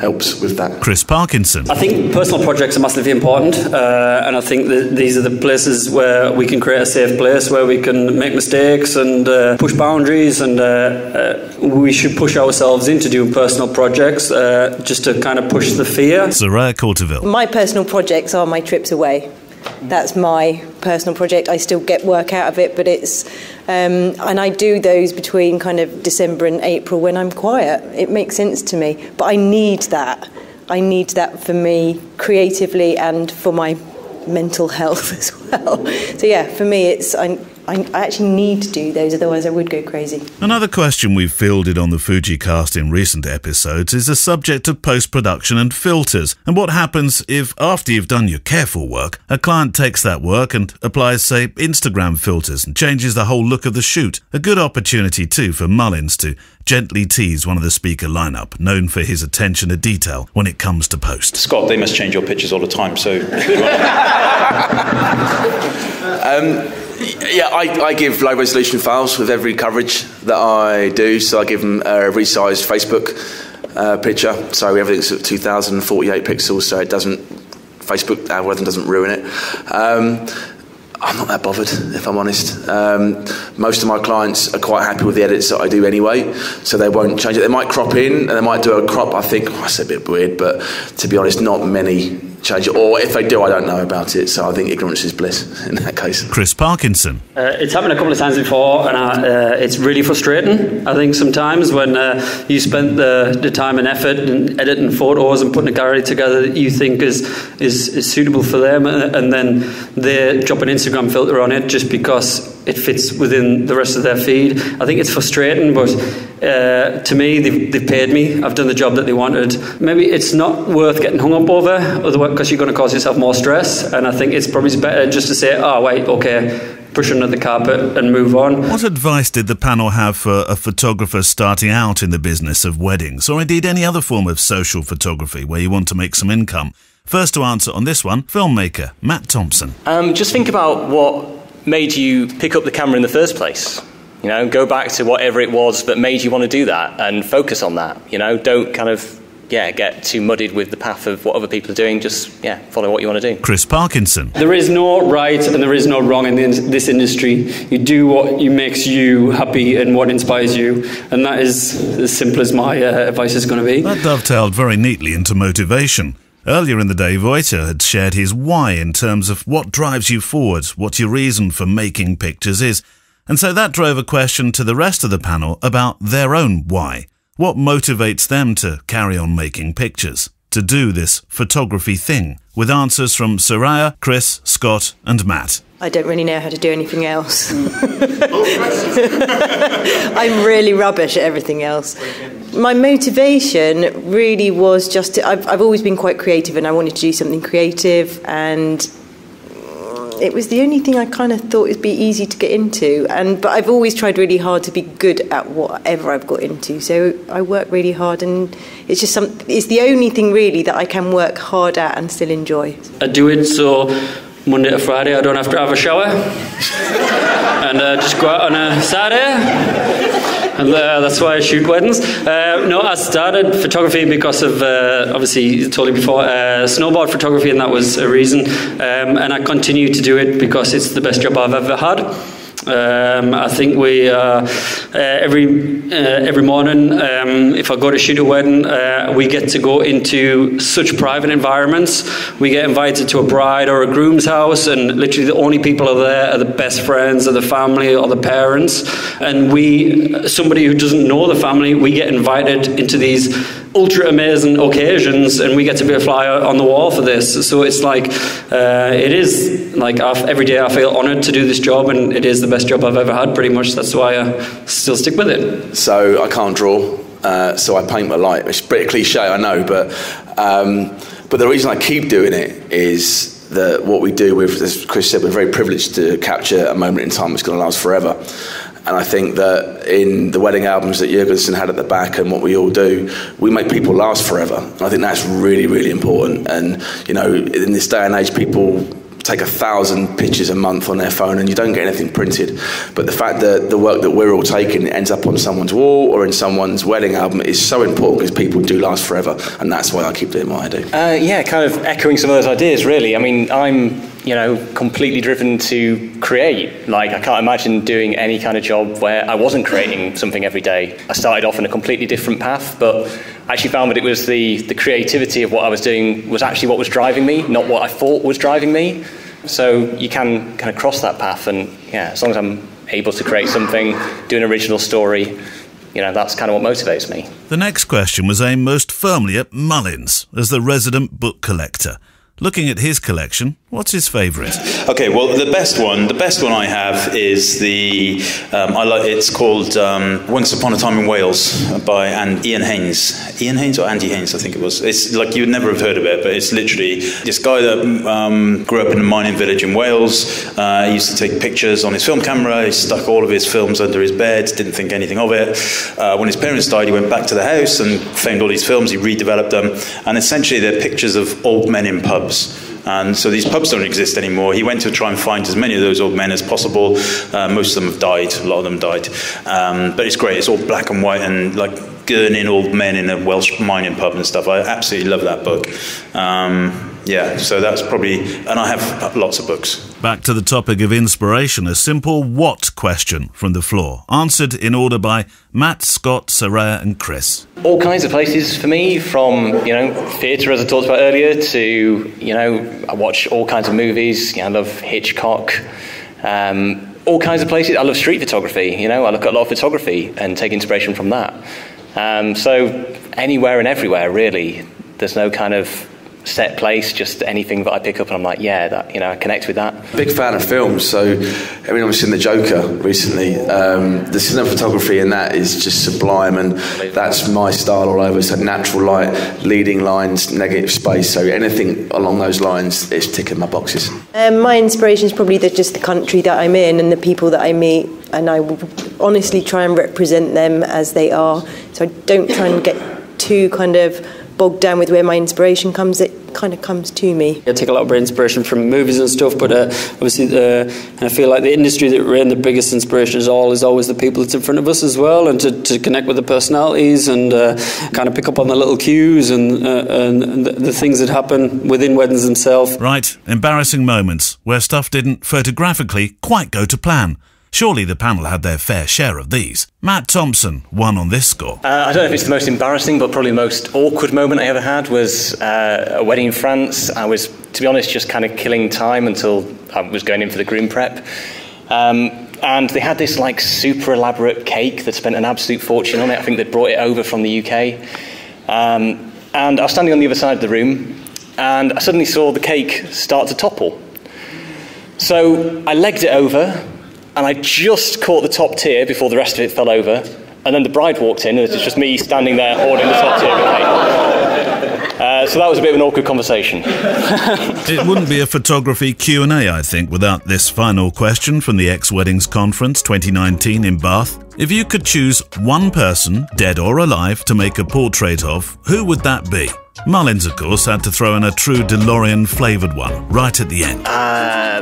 helps with that. Chris Parkinson. I think personal projects are massively important, and I think that these are the places where we can create a safe place, where we can make mistakes and push boundaries, and we should push ourselves into doing personal projects just to kind of push the fear. Soraya Cordovil. My personal projects are my trips away. That's my personal project. I still get work out of it, but it's and I do those between kind of December and April when I'm quiet. It makes sense to me, but I need that. I need that for me creatively and for my mental health as well. So yeah, for me it's I actually need to do those, otherwise I would go crazy. Another question we've fielded on the FujiCast in recent episodes is the subject of post-production and filters, and what happens if, after you've done your careful work, a client takes that work and applies, say, Instagram filters and changes the whole look of the shoot. A good opportunity, too, for Mullins to gently tease one of the speaker lineup, known for his attention to detail when it comes to post. Scott, they must change your pictures all the time, so... Yeah, I give low-resolution files with every coverage that I do, so I give them a resized Facebook picture, so everything's at 2048 pixels, so it doesn't, Facebook algorithm doesn't ruin it. I'm not that bothered, if I'm honest. Most of my clients are quite happy with the edits that I do anyway, so they won't change it. They might crop in, and they might do a crop, I think, oh, that's a bit weird, but to be honest, not many change it, or if they do, I don't know about it, so I think ignorance is bliss in that case. Chris Parkinson. It's happened a couple of times before, and it's really frustrating, I think, sometimes when you spent the time and effort in editing photos and putting a gallery together that you think is suitable for them, and then they drop an Instagram filter on it just because it fits within the rest of their feed. I think it's frustrating, but to me, they've paid me. I've done the job that they wanted. Maybe it's not worth getting hung up over, because you're going to cause yourself more stress, and I think it's probably better just to say, oh, wait, okay, push under the carpet and move on. What advice did the panel have for a photographer starting out in the business of weddings, or indeed any other form of social photography where you want to make some income? First to answer on this one, filmmaker Matt Thompson. Just think about what made you pick up the camera in the first place. You know, go back to whatever it was that made you want to do that and focus on that. You know, don't kind of, yeah, get too muddied with the path of what other people are doing. Just, yeah, follow what you want to do. Chris Parkinson. There is no right and there is no wrong in this industry. You do what makes you happy and what inspires you, and that is as simple as my advice is going to be. That dovetailed very neatly into motivation. Earlier in the day, Vojta had shared his why in terms of what drives you forward, what your reason for making pictures is. And so that drove a question to the rest of the panel about their own why. What motivates them to carry on making pictures, to do this photography thing? With answers from Soraya, Chris, Scott and Matt. I don't really know how to do anything else. I'm really rubbish at everything else. My motivation really was just to, I've always been quite creative, and I wanted to do something creative, and it was the only thing I kind of thought would be easy to get into. But I've always tried really hard to be good at whatever I've got into, so I work really hard, and it's just it's the only thing really that I can work hard at and still enjoy. I do it so Monday to Friday I don't have to have a shower and just go out on a Saturday, and that's why I shoot weddings. No, I started photography because of, obviously, you told you before, snowboard photography, and that was a reason. And I continue to do it because it's the best job I've ever had. I think we every morning, if I go to shoot a wedding, we get to go into such private environments. We get invited to a bride or a groom's house, and literally the only people are there are the best friends or the family or the parents. And we, somebody who doesn't know the family, we get invited into these ultra amazing occasions, and we get to be a fly on the wall for this. So it's like, it is like every day I feel honoured to do this job, and it is the best job I've ever had, pretty much. That's why I still stick with it. So I can't draw, so I paint my light. It's pretty cliche, I know, but the reason I keep doing it is that what we do with, as Chris said, we're very privileged to capture a moment in time that's going to last forever. And I think that in the wedding albums that Jürgensen had at the back and what we all do, we make people last forever. And I think that's really, really important. And, you know, in this day and age, people take 1,000 pictures a month on their phone and you don't get anything printed. But the fact that the work that we're all taking ends up on someone's wall or in someone's wedding album is so important, because people do last forever. And that's why I keep doing what I do. Yeah, kind of echoing some of those ideas, really. I mean, I'm, you know, completely driven to create. Like, I can't imagine doing any kind of job where I wasn't creating something every day. I started off in a completely different path, but I actually found that it was the creativity of what I was doing was actually what was driving me, not what I thought was driving me. So you can kind of cross that path, and yeah, as long as I'm able to create something, do an original story, you know, that's kind of what motivates me. The next question was aimed most firmly at Mullins, as the resident book collector. Looking at his collection, what's his favourite? Okay, well, the best one I have is the, it's called Once Upon a Time in Wales by Ian Haynes. Ian Haynes or Andy Haynes, I think it was. It's like, you would never have heard of it, but it's literally this guy that grew up in a mining village in Wales. He used to take pictures on his film camera. He stuck all of his films under his bed, didn't think anything of it. When his parents died, he went back to the house and found all these films. He redeveloped them, and essentially they're pictures of old men in pubs. And so these pubs don't exist anymore. He went to try and find as many of those old men as possible. Most of them have died, a lot of them died. But it's great, it's all black and white, and like gurning old men in a Welsh mining pub and stuff. I absolutely love that book. Yeah, so that's probably, and I have lots of books. Back to the topic of inspiration, a simple what question from the floor, answered in order by Matt, Scott, Soraya and Chris. All kinds of places for me, from, you know, theatre, as I talked about earlier, to, you know, I watch all kinds of movies. You know, I love Hitchcock. All kinds of places. I love street photography, you know, I look at a lot of photography and take inspiration from that. So anywhere and everywhere, really. There's no kind of set place, just anything that I pick up and I'm like, yeah, that, you know, I connect with that. Big fan of films, so I mean, I've seen The Joker recently. The cinematography in that is just sublime, and that's my style all over. So natural light, leading lines, negative space, so anything along those lines is ticking my boxes. My inspiration is probably just the country that I'm in and the people that I meet, and I will honestly try and represent them as they are, so I don't try and get too kind of bogged down with where my inspiration comes. It kind of comes to me. I take a lot of inspiration from movies and stuff, but obviously, and I feel like the industry that we're in, the biggest inspiration is always the people that's in front of us as well, and to connect with the personalities and kind of pick up on the little cues and the things that happen within weddings themselves. Right, embarrassing moments where stuff didn't photographically quite go to plan. Surely the panel had their fair share of these. Matt Thompson won on this score. I don't know if it's the most embarrassing, but probably the most awkward moment I ever had was a wedding in France. I was, to be honest, just kind of killing time until I was going in for the groom prep. And they had this like super elaborate cake that spent an absolute fortune on it. I think they'd brought it over from the UK. And I was standing on the other side of the room, and I suddenly saw the cake start to topple. So I legged it over, and I just caught the top tier before the rest of it fell over. And then the bride walked in, and it was just me standing there holding the top tier away. So that was a bit of an awkward conversation. It wouldn't be a photography Q&A, I think, without this final question from the X Weddings Conference 2019 in Bath. If you could choose one person, dead or alive, to make a portrait of, who would that be? Mullins, of course, had to throw in a true DeLorean-flavoured one right at the end.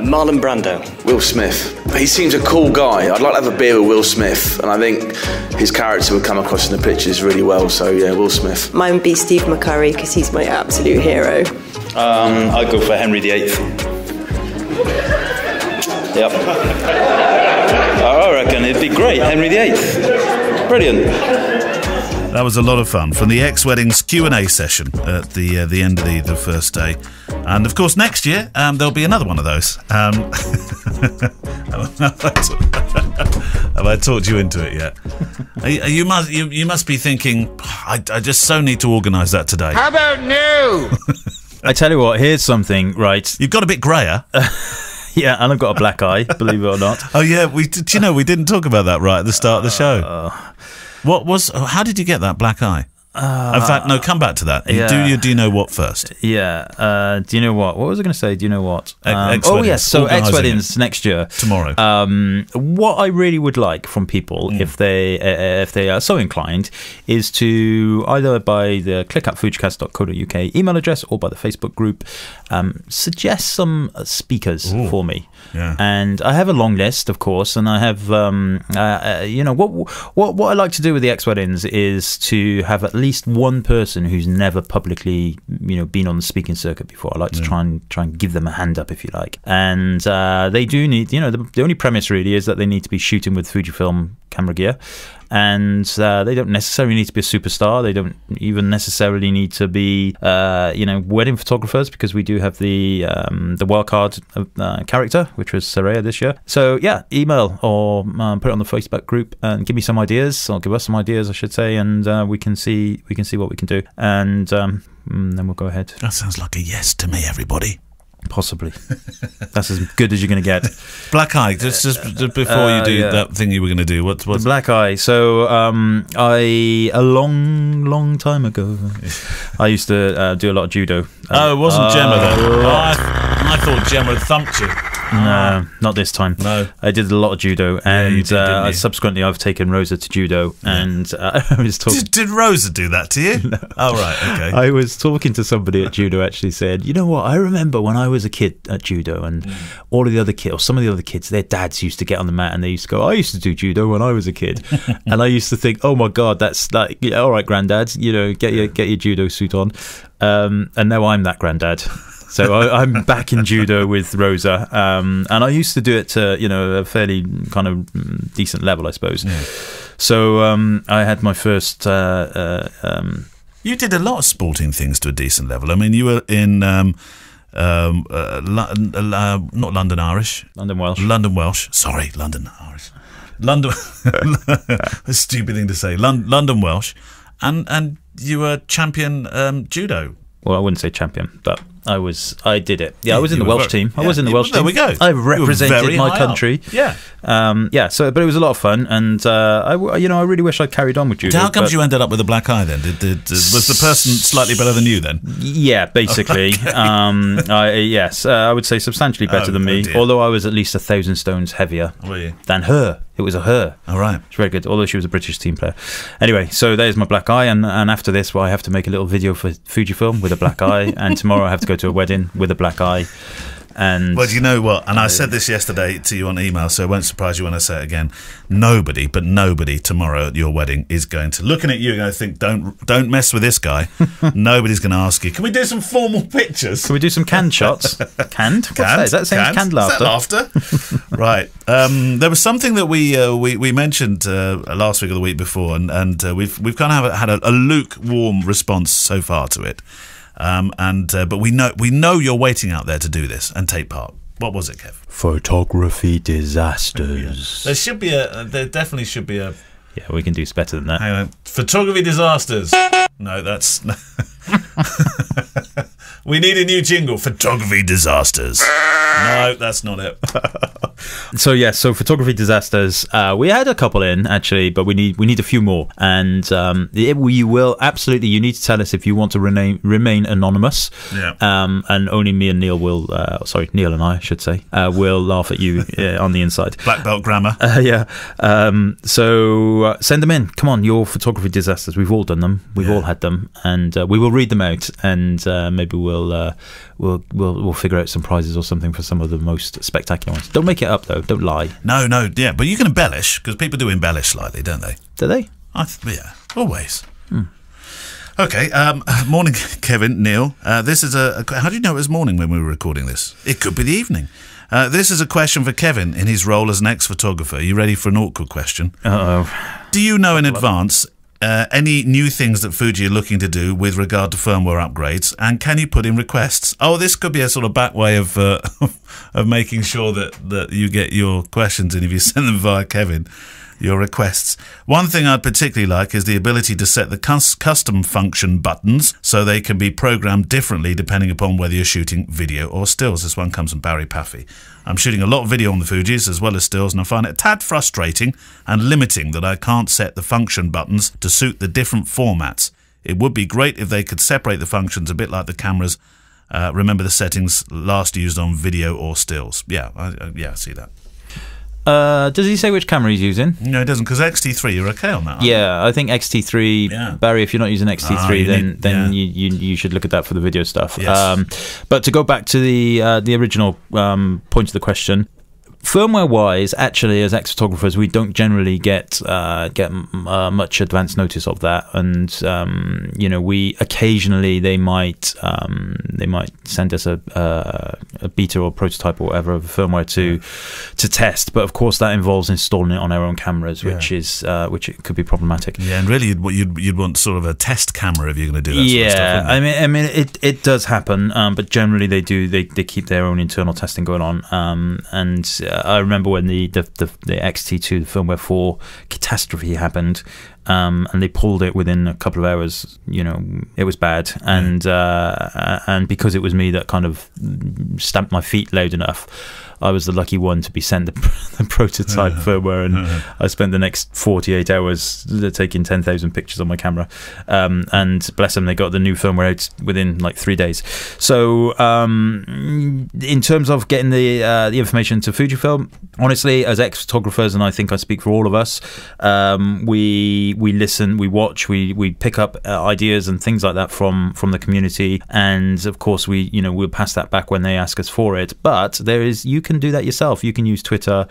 Marlon Brando. Will Smith. He seems a cool guy. I'd like to have a beer with Will Smith, and I think his character would come across in the pictures really well, so yeah, Will Smith. Mine would be Steve McCurry, because he's my absolute hero. I'd go for Henry VIII. Yep. I reckon it'd be great, Henry VIII. Brilliant. That was a lot of fun from the X Weddings Q&A session at the end of the first day. And of course next year there'll be another one of those. Have I talked you into it yet? You must be thinking, I just so need to organise that today. How about new? I tell you what, here's something, right? You've got a bit greyer. Yeah, and I've got a black eye, believe it or not. Oh yeah, we didn't talk about that right at the start of the show. How did you get that black eye? In fact, no, come back to that. Yeah. Do you know what first? Yeah. Do you know what? What was I going to say? Do you know what? Oh, yes. So X Weddings next year. Tomorrow. What I really would like from people, if they are so inclined, is to either by the click@fujicast.co.uk email address or by the Facebook group, suggest some speakers for me. Yeah. And I have a long list, of course, and I have, you know, what I like to do with the X Weddings is to have at least one person who's never publicly, you know, been on the speaking circuit before. I like to try and give them a hand up, if you like. And they do need, you know, the only premise really is that they need to be shooting with Fujifilm camera gear, and they don't necessarily need to be a superstar. They don't even necessarily need to be, you know, wedding photographers, because we do have the wildcard character, which was Soraya this year. So yeah, email or put it on the Facebook group and give me some ideas, or give us some ideas, I should say, and we can see what we can do, and then we'll go ahead. That sounds like a yes to me, everybody. Possibly. That's as good as you're going to get. Black eye. Just before you do that thing you were going to do. What's the black eye? So a long, long time ago, I used to do a lot of judo. Oh, it wasn't Gemma though. Oh, I thought Gemma had thumped you. No, not this time. No, I did a lot of judo, and you did, subsequently I've taken Rosa to judo. And I was talking. Did Rosa do that to you? No. Oh right, okay. I was talking to somebody at judo. Actually, said, you know what? I remember when I was a kid at judo, and all of the other kids, or some of the other kids, their dads used to get on the mat and they used to go, I used to do judo when I was a kid, and I used to think, oh my god, that's like, yeah, all right, granddad, you know, get your judo suit on, and now I'm that granddad. So I'm back in judo with Rosa, and I used to do it to, you know, a fairly kind of decent level, I suppose. Yeah. So I had my first. You did a lot of sporting things to a decent level. I mean, you were in not London Irish, London Welsh. Sorry, London Irish, London. A stupid thing to say, London Welsh, and you were champion judo. Well, I wouldn't say champion, but I did it. Yeah, I was in the Welsh team. I was in the Welsh team. There we go. I represented my country. Yeah. Yeah, so but it was a lot of fun, and you know, I really wish I carried on with judo. How comes you ended up with a black eye then? Was the person slightly better than you then? Yeah, basically. Okay. Yes, I would say substantially better than me, although I was at least 1,000 stones heavier than her. It was a her. All right. It's very good, although she was a British team player. Anyway, so there's my black eye, and after this, well, I have to make a little video for Fujifilm with a black eye, and tomorrow I have to go to a wedding with a black eye. And well, you know what? And I said this yesterday to you on email, so it won't surprise you when I say it again. Nobody, but nobody tomorrow at your wedding is going to, looking at you, and I think, don't mess with this guy. Nobody's going to ask you, can we do some formal pictures? Can we do some canned shots? Canned? What's that? Is that saying canned laughter? Is that laughter? Right. There was something that we mentioned last week or the week before, and we've kind of had a lukewarm response so far to it. But we know you're waiting out there to do this and take part. What was it, Kev? Photography disasters. There should be there definitely should be a. Yeah, we can do better than that. Hang on, photography disasters. No, that's. We need a new jingle. Photography disasters. No, that's not it. So yeah, so photography disasters. We had a couple in actually, but we need a few more. And we will absolutely. You need to tell us if you want to remain anonymous. Yeah. And only me and Neil will. Sorry, Neil and I should say will laugh at you on the inside. Black belt grammar. Yeah. So send them in. Come on, your photography disasters. We've all done them. We've all had them, and we will read them out, and maybe we'll figure out some prizes or something for some of the most spectacular ones. Don't make it up though. Don't lie. No. Yeah, but you can embellish, because people do embellish slightly, don't they? Do they? Yeah, always. Okay. Morning, Kevin, Neil. This is how do you know it was morning when we were recording this? It could be the evening. This is a question for Kevin in his role as an ex-photographer. You ready for an awkward question? Uh oh. Do you know in advance any new things that Fuji are looking to do with regard to firmware upgrades, and can you put in requests? Oh, this could be a sort of back way of making sure that you get your questions in if you send them via Kevin, your requests. One thing I'd particularly like is the ability to set the custom function buttons so they can be programmed differently depending upon whether you're shooting video or stills. This one comes from Barry Paffy. I'm shooting a lot of video on the Fujis as well as stills, and I find it a tad frustrating and limiting that I can't set the function buttons to suit the different formats. It would be great if they could separate the functions a bit like the cameras. Remember the settings last used on video or stills. Yeah, I see that. Does he say which camera he's using? No, he doesn't, because X-T3, you're okay on that. Yeah, I think X-T3, yeah. Barry, if you're not using X-T3, then you should look at that for the video stuff. Yes. But to go back to the original point of the question, firmware-wise, actually, as ex-photographers, we don't generally get much advance notice of that, and you know, we occasionally they might send us a beta or prototype or whatever of firmware to test, but of course that involves installing it on our own cameras, which is which it could be problematic. Yeah, and really, what you'd want sort of a test camera if you're going to do that. Yeah, sort of stuff, I mean, it does happen, but generally they keep their own internal testing going on, and I remember when the X-T2, the firmware 4 catastrophe happened, and they pulled it within a couple of hours. You know, it was bad, and because it was me that kind of stamped my feet loud enough, I was the lucky one to be sent the prototype firmware, and I spent the next 48 hours taking 10,000 pictures on my camera, and bless them, they got the new firmware out within like 3 days. So in terms of getting the information to Fujifilm, honestly, as ex-photographers, and I think I speak for all of us, we listen, we watch, we pick up ideas and things like that from the community, and of course we'll pass that back when they ask us for it. But you can do that yourself. You can use Twitter,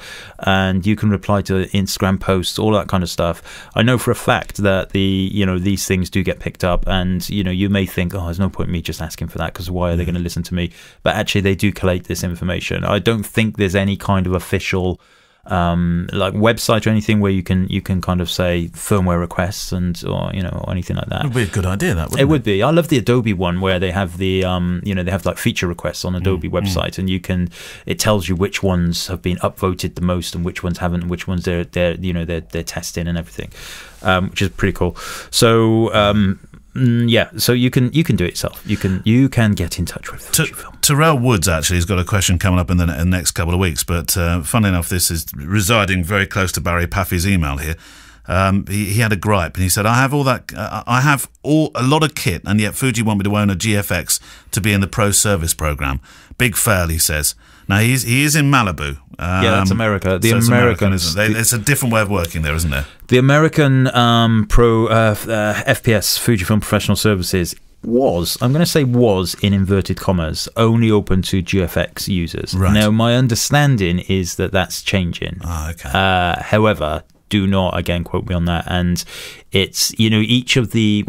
and you can reply to Instagram posts, all that kind of stuff. I know for a fact that these things do get picked up, and you may think, oh, there's no point in me just asking for that because why are they going to listen to me? But actually, they do collate this information. I don't think there's any kind of official like website or anything where you can kind of say firmware requests or anything like that. It would be a good idea, that wouldn't it? It would be. I love the Adobe one where they have the they have like feature requests on Adobe website, and it tells you which ones have been upvoted the most and which ones haven't, and which ones they're testing and everything, which is pretty cool. So yeah, so you can do it yourself. You can get in touch with Fujifilm. Terrell Woods actually has got a question coming up in the next couple of weeks, but funnily enough, this is residing very close to Barry Paffy's email here. He had a gripe, and he said, I have a lot of kit, and yet Fuji want me to own a GFX to be in the pro service program. Big fail, he says. Now he is in Malibu. Yeah, that's America. The so Americans, isn't it? It's a different way of working there, isn't there? The American FPS, Fujifilm Professional Services, was, I'm going to say was in inverted commas, only open to GFX users. Right. Now, my understanding is that that's changing. Oh, okay. However, do not, again, quote me on that. And it's, what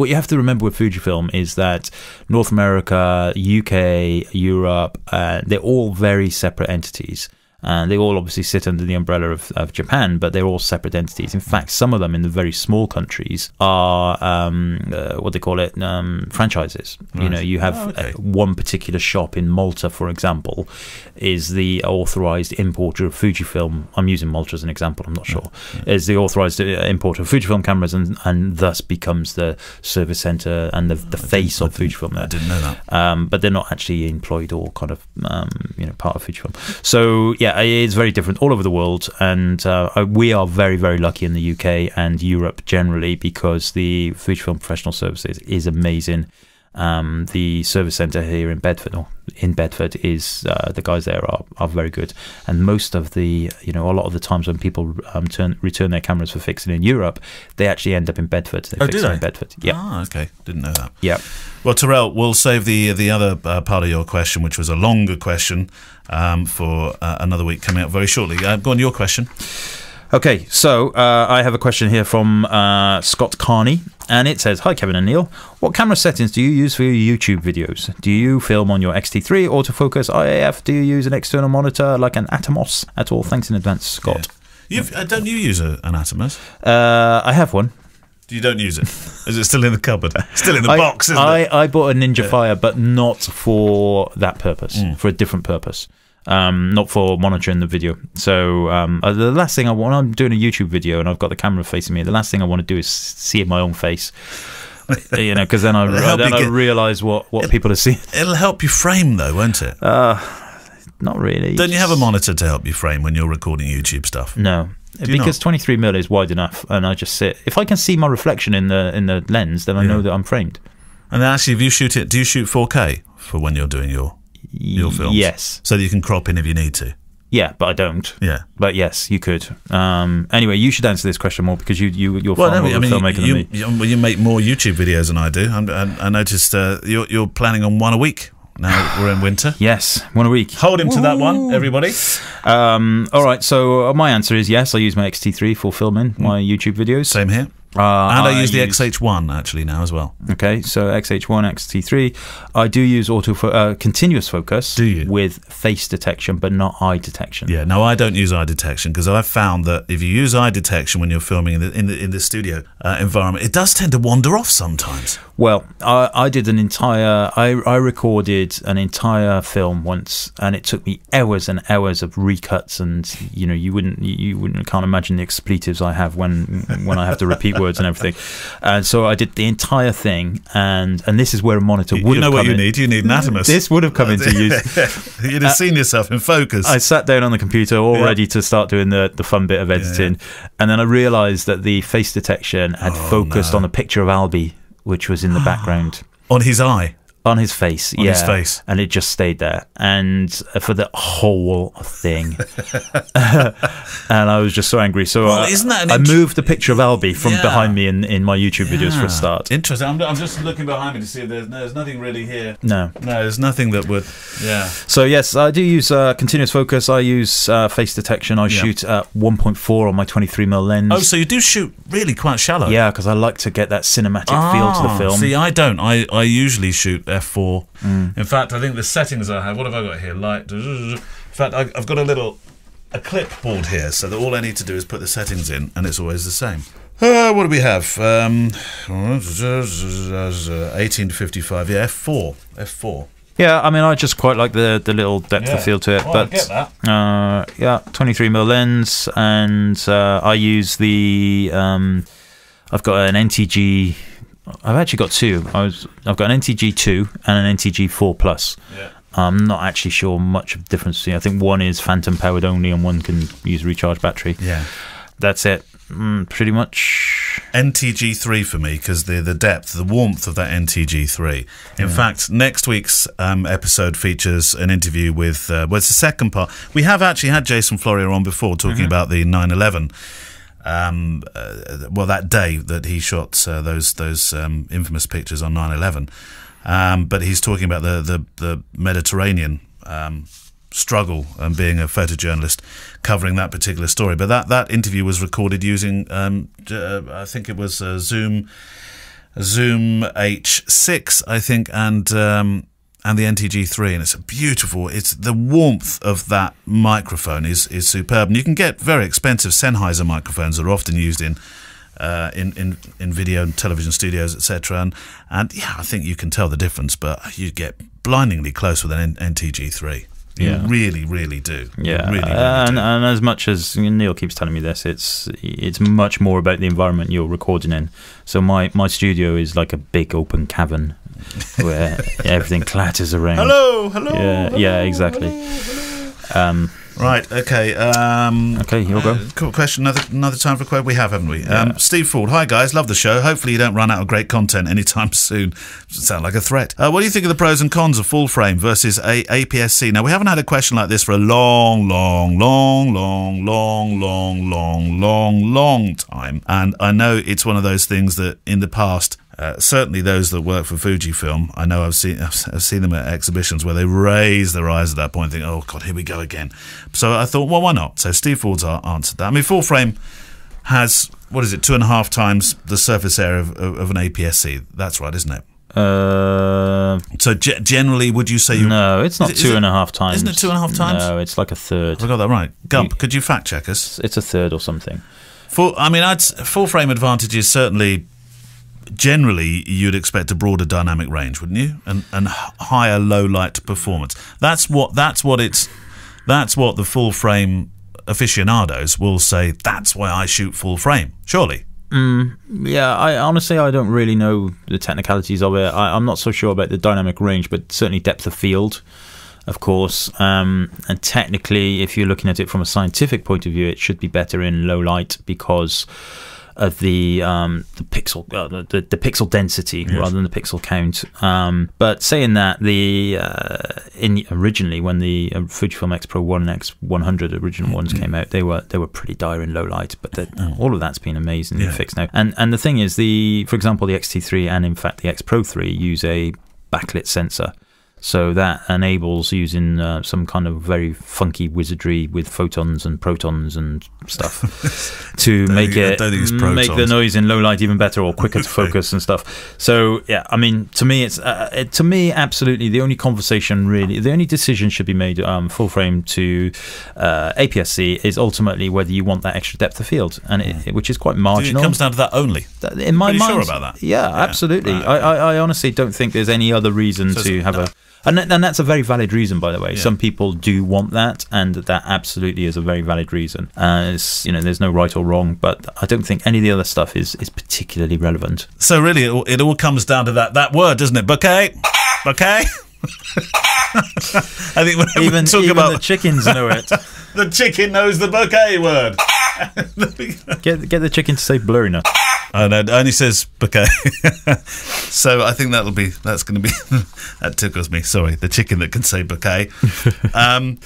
you have to remember with Fujifilm is that North America, UK, Europe, they're all very separate entities. And they all obviously sit under the umbrella of Japan, but they're all separate entities. In fact, some of them in the very small countries are franchises. Right. You have one particular shop in Malta, for example, is the authorized importer of Fujifilm. I'm using Malta as an example. I'm not sure. Yeah. Is the authorized importer of Fujifilm cameras, and thus becomes the service center and the face of Fujifilm. There. I didn't know that. But they're not actually employed or kind of part of Fujifilm. So yeah. It's very different all over the world, and we are very, very lucky in the UK and Europe generally because the Fujifilm Professional Services is amazing. The service centre here in Bedford is the guys there are very good, and most of the a lot of the times when people return their cameras for fixing in Europe, they actually end up in Bedford. They fix them in Bedford. Yeah. Ah, okay. Didn't know that. Yeah. Well, Terrell, we'll save the other part of your question, which was a longer question, for another week coming up very shortly. Go on, your question. Okay, so I have a question here from Scott Carney, and it says, hi Kevin and Neil, what camera settings do you use for your YouTube videos? Do you film on your X-T3, autofocus, IAF? Do you use an external monitor like an Atomos at all? Thanks in advance, Scott. Yeah. Don't you use an Atomos? I have one. You don't use it. Is it still in the cupboard? Still in the box, isn't it? I bought a Ninja Fire, but not for that purpose. For a different purpose. Not for monitoring the video. So the last thing I want, I'm doing a YouTube video and I've got the camera facing me, the last thing I want to do is see my own face. You know, because then I realise what people are seeing. It'll help you frame though, won't it? Not really. Don't you have a monitor to help you frame when you're recording YouTube stuff? No. Because 23mm is wide enough, and I just sit. If I can see my reflection in the lens, then I know that I'm framed. And then actually, if you shoot it, do you shoot 4K for when you're doing your films? Yes. So that you can crop in if you need to. Yeah, but I don't. Yeah. But yes, you could. Anyway, you should answer this question more because you're far more filmmaker than me. You make more YouTube videos than I do. I noticed you're planning on one a week. Now we're in winter. Yes, one a week. Hold him to that one, everybody. All right, so my answer is yes. I use my X-T3 for filming my YouTube videos. Same here. And I use the XH1 actually now as well. Okay, so XH1, X-T3. I do use continuous focus. Do you? With face detection, but not eye detection. Yeah, no, I don't use eye detection because I've found that if you use eye detection when you're filming in the studio environment, it does tend to wander off sometimes. Well, I did an entire, I recorded an entire film once, and it took me hours and hours of recuts, and you know, you can't imagine the expletives I have when I have to repeat words and everything. And so I did the entire thing, and this is where a monitor would have come in. You know what you need? You need an Atomos. This would have come into use. You'd have seen yourself in focus. I sat down on the computer all ready to start doing the fun bit of editing, and then I realised that the face detection had focused on a picture of Albie, which was in the background. On his eye? On his face, on his face. And it just stayed there. And for the whole thing. And I was just so angry. So I moved the picture of Albie from behind me in my YouTube videos for a start. Interesting. I'm just looking behind me to see if there's nothing really here. No. No, there's nothing that would... Yeah. So, yes, I do use continuous focus. I use face detection. I shoot at 1.4 on my 23mm lens. Oh, so you do shoot really quite shallow. Yeah, because I like to get that cinematic feel to the film. See, I don't. I usually shoot... F4. In fact, I think the settings I have, what have I got here? Light. In fact, I've got a clipboard here, so that all I need to do is put the settings in, and it's always the same. What do we have? 18 to 55. Yeah, F4. F4. Yeah, I mean, I just quite like the little depth of field to it. Well, but I get that. Yeah, 23mm lens, and I use the. I've got an NTG. I've actually got two. I've got an NTG2 and an NTG4 Plus. Yeah. I'm not actually sure much of the difference. I think one is phantom powered only, and one can use recharge battery. Yeah, that's it. Pretty much. NTG3 for me because the depth, the warmth of that NTG3. In fact, next week's episode features an interview with. Well, it's the second part. We have actually had Jason Florio on before talking about the 9/11. Well, that day that he shot those infamous pictures on 9/11, but he's talking about the Mediterranean struggle and being a photojournalist covering that particular story. But that interview was recorded using I think it was Zoom H6, I think, and the NTG3, and it's a beautiful. It's the warmth of that microphone is superb, and you can get very expensive Sennheiser microphones that are often used in video and television studios, etc. And yeah, I think you can tell the difference, but you get blindingly close with an NTG3. Yeah. You really do. Yeah, really do. And as much as Neil keeps telling me this, it's much more about the environment you're recording in. So my studio is like a big open cavern where everything clatters around. Hello. Yeah, hello, yeah, exactly. Hello, hello. Right. Okay. Okay. You'll go. Cool question. Another time for a question we have, haven't we? Yeah. Steve Ford. Hi guys. Love the show. Hopefully you don't run out of great content anytime soon. Doesn't sound like a threat. What do you think of the pros and cons of full frame versus APS-C? Now we haven't had a question like this for a long time, and I know it's one of those things that in the past. Certainly, those that work for Fujifilm, I know I've seen them at exhibitions where they raise their eyes at that point, and think, "Oh God, here we go again." So I thought, well, why not? So Steve Ford's answered that. I mean, full frame has, what is it, 2.5 times the surface area of an APS-C. That's right, isn't it? So generally, would you say you? No, it's not 2.5 times. Isn't it 2.5 times? No, it's like a third. I got that right. Gump, could you fact check us? It's a third or something. Full frame advantage is certainly. generally you'd expect a broader dynamic range, wouldn't you? And higher low light performance. That's what the full frame aficionados will say. That's why I shoot full frame, surely. Yeah, I honestly don't really know the technicalities of it. I'm not so sure about the dynamic range, but certainly depth of field, of course. And technically, if you're looking at it from a scientific point of view, it should be better in low light because of the pixel density, yes, rather than the pixel count. But saying that, originally when the Fujifilm X-Pro1 and X100 original ones came out, they were pretty dire in low light. But all of that's been amazingly fixed now. And the thing is, for example, the X-T3 and in fact the X-Pro3 use a backlit sensor. So that enables using some kind of very funky wizardry with photons and protons and stuff to make the noise in low light even better or quicker to focus and stuff. So yeah, I mean, to me, it's to me absolutely the only conversation really, the only decision should be made full frame to APS-C is ultimately whether you want that extra depth of field, and which is quite marginal. So it comes down to that only. In my mind, sure about that. Yeah, absolutely. Right, okay. I honestly don't think there's any other reason to have a. And that's a very valid reason, by the way. Yeah. Some people do want that, and that absolutely is a very valid reason. It's, you know, there's no right or wrong, but I don't think any of the other stuff is particularly relevant. So really, it all comes down to that word, doesn't it? Bouquet, bouquet. I think even talk about the chickens know it. The chicken knows the bouquet word. Get the chicken to say blurry nut. Oh no, it only says bouquet. So I think that's going to be that tickles me. Sorry, the chicken that can say bouquet.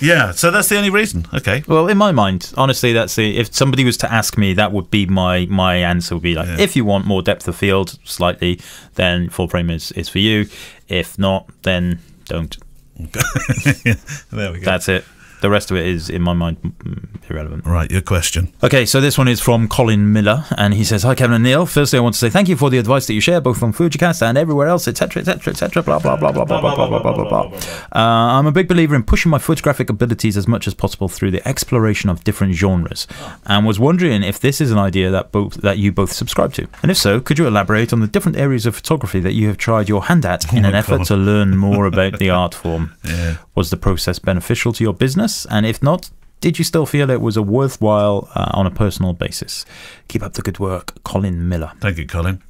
Yeah, so that's the only reason. Okay. Well, in my mind, honestly, that's the, if somebody was to ask me, that would be my answer. Would be like, if you want more depth of field slightly, then full frame is for you. If not, then don't. Yeah, there we go. That's it. The rest of it is, in my mind, irrelevant. Right, your question. Okay, so this one is from Colin Miller, and he says, "Hi, Kevin and Neil. Firstly, I want to say thank you for the advice that you share, both on FujiCast and everywhere else, etc., etc., etc., blah, blah, blah, blah, blah, blah, blah, blah, blah, blah. I'm a big believer in pushing my photographic abilities as much as possible through the exploration of different genres, and was wondering if this is an idea that you both subscribe to. And if so, could you elaborate on the different areas of photography that you have tried your hand at in an effort to learn more about the art form? Yeah. Was the process beneficial to your business? And if not, did you still feel it was a worthwhile on a personal basis? Keep up the good work, Colin Miller." Thank you, Colin.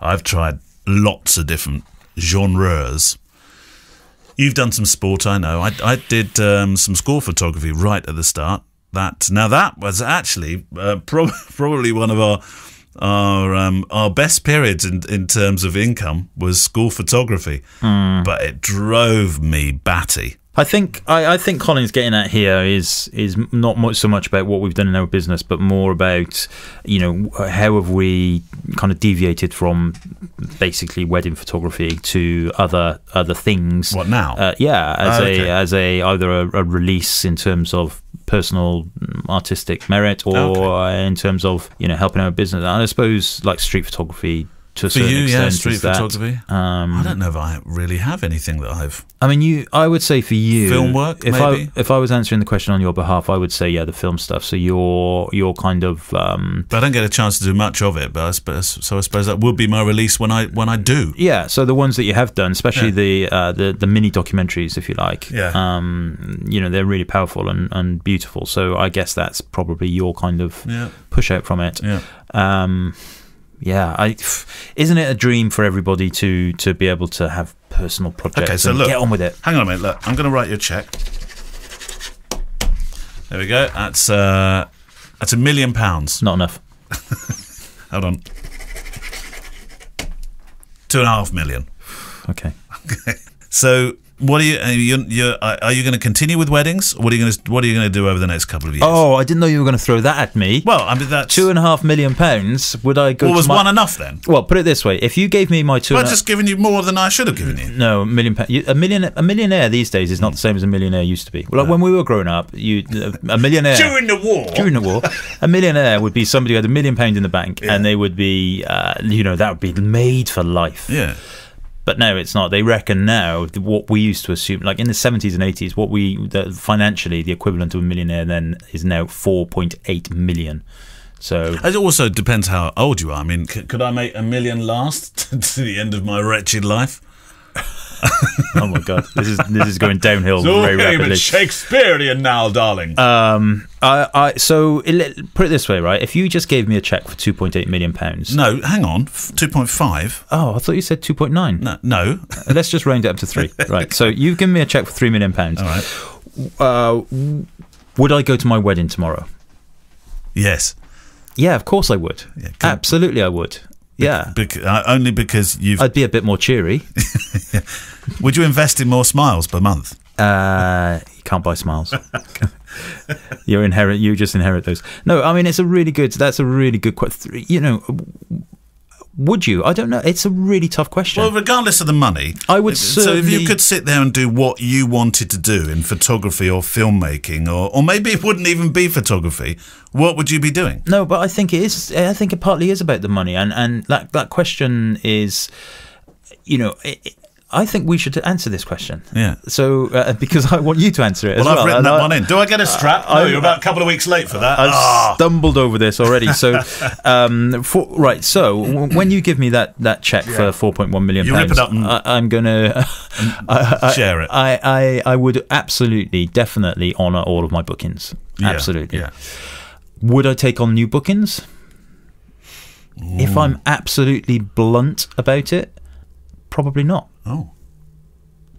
I've tried lots of different genres. You've done some sport, I know. I did some school photography right at the start. Now that was actually probably one of our best periods in terms of income was school photography, but it drove me batty. I think Colin's getting at here is not so much about what we've done in our business, but more about, you know, how have we kind of deviated from basically wedding photography to other things. What now? Yeah, as either a release in terms of personal artistic merit, or in terms of, you know, helping our business. And I suppose like street photography. For you, yeah, street photography. I don't know if I really have anything that I've. I mean, I would say for you, film work. If I was answering the question on your behalf, I would say yeah, the film stuff. So your kind of. But I don't get a chance to do much of it, so I suppose that would be my release when I do. Yeah. So the ones that you have done, especially the mini documentaries, if you like. Yeah. You know, they're really powerful and beautiful. So I guess that's probably your kind of push out from it. Yeah. Yeah, isn't it a dream for everybody to be able to have personal projects? Okay, so look, get on with it. Hang on a minute. Look, I'm going to write you a check. There we go. That's £1 million. Not enough. Hold on. £2.5 million. Okay. Okay. So. What are you going to continue with weddings? What are you going to do over the next couple of years? Oh, I didn't know you were going to throw that at me. Well, I mean, that's £2.5 million. Would I go? Well, was one enough then? Well, put it this way: if you gave me my £2.5 million, I've just given you more than I should have given you. No, a millionaire these days is not the same as a millionaire used to be. Well, like when we were growing up, a millionaire during the war, a millionaire would be somebody who had £1 million in the bank, and they would be, you know, that would be made for life. Yeah. But no, it's not. They reckon now what we used to assume, like in the 70s and 80s, what financially the equivalent of a millionaire then is now 4.8 million. So it also depends how old you are. I mean, could I make $1 million last to the end of my wretched life? Oh my God, this is going downhill very rapidly. It's Shakespearean now, darling. Put it this way, right? If you just gave me a check for £2.8 million, no, hang on, 2.5. Oh, I thought you said 2.9. No, let's just round it up to 3. Right. So you've given me a check for £3 million. All right. Would I go to my wedding tomorrow? Yes. Yeah, of course I would. Yeah, absolutely, I would. Yeah, only because you've. I'd be a bit more cheery. Yeah. Would you invest in more smiles per month? You can't buy smiles. You just inherit those. No, I mean it's a really good. That's a really good question. You know, would you? I don't know. It's a really tough question. Well, regardless of the money, I would. So if you could sit there and do what you wanted to do in photography or filmmaking, or maybe it wouldn't even be photography, what would you be doing? No, but I think it is. I think it partly is about the money, and that question is, you know. I think we should answer this question. Yeah. So, because I want you to answer it as well. Well, I've written that one in. Do I get a strap? No, you're about a couple of weeks late for that. I've stumbled over this already. So, right. So, when you give me that check for £4.1 million, you rip it up and I'm gonna share it. I would absolutely, definitely honour all of my bookings. Yeah, absolutely. Yeah. Would I take on new bookings? Ooh. If I'm absolutely blunt about it, probably not. Oh,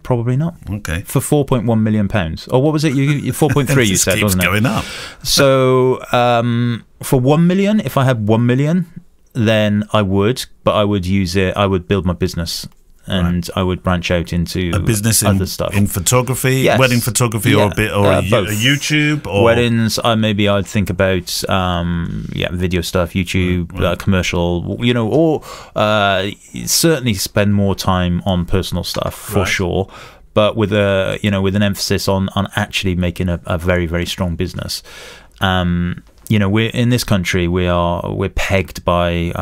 probably not. Okay, for £4.1 million, or what was it? You 4.3. You said, wasn't it? Going up. So for £1 million, if I had £1 million, then I would, but I would use it. I would build my business, and I would branch out into a business in other stuff in photography, wedding photography, or a bit, or a YouTube, or weddings. Maybe I'd think about video stuff, YouTube, commercial, you know, or certainly spend more time on personal stuff for sure, but with a with an emphasis on actually making a very, very strong business. You know, we're in this country. We're pegged by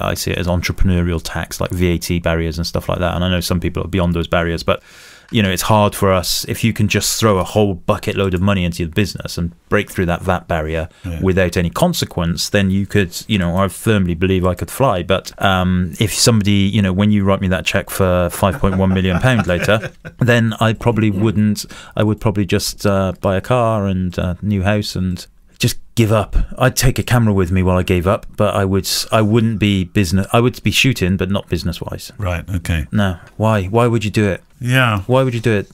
I see it as entrepreneurial tax, like VAT barriers and stuff like that. And I know some people are beyond those barriers, but you know, it's hard for us if you can just throw a whole bucket load of money into your business and break through that VAT barrier without any consequence. Then you could, I firmly believe I could fly. But if somebody, when you write me that check for £5.1 million later, then I probably wouldn't. I would probably just buy a car and a new house and. Just give up. I'd take a camera with me while I gave up, but I wouldn't be business. I would be shooting, but not business wise. Right. Okay. No. Why? Why would you do it? Yeah. Why would you do it?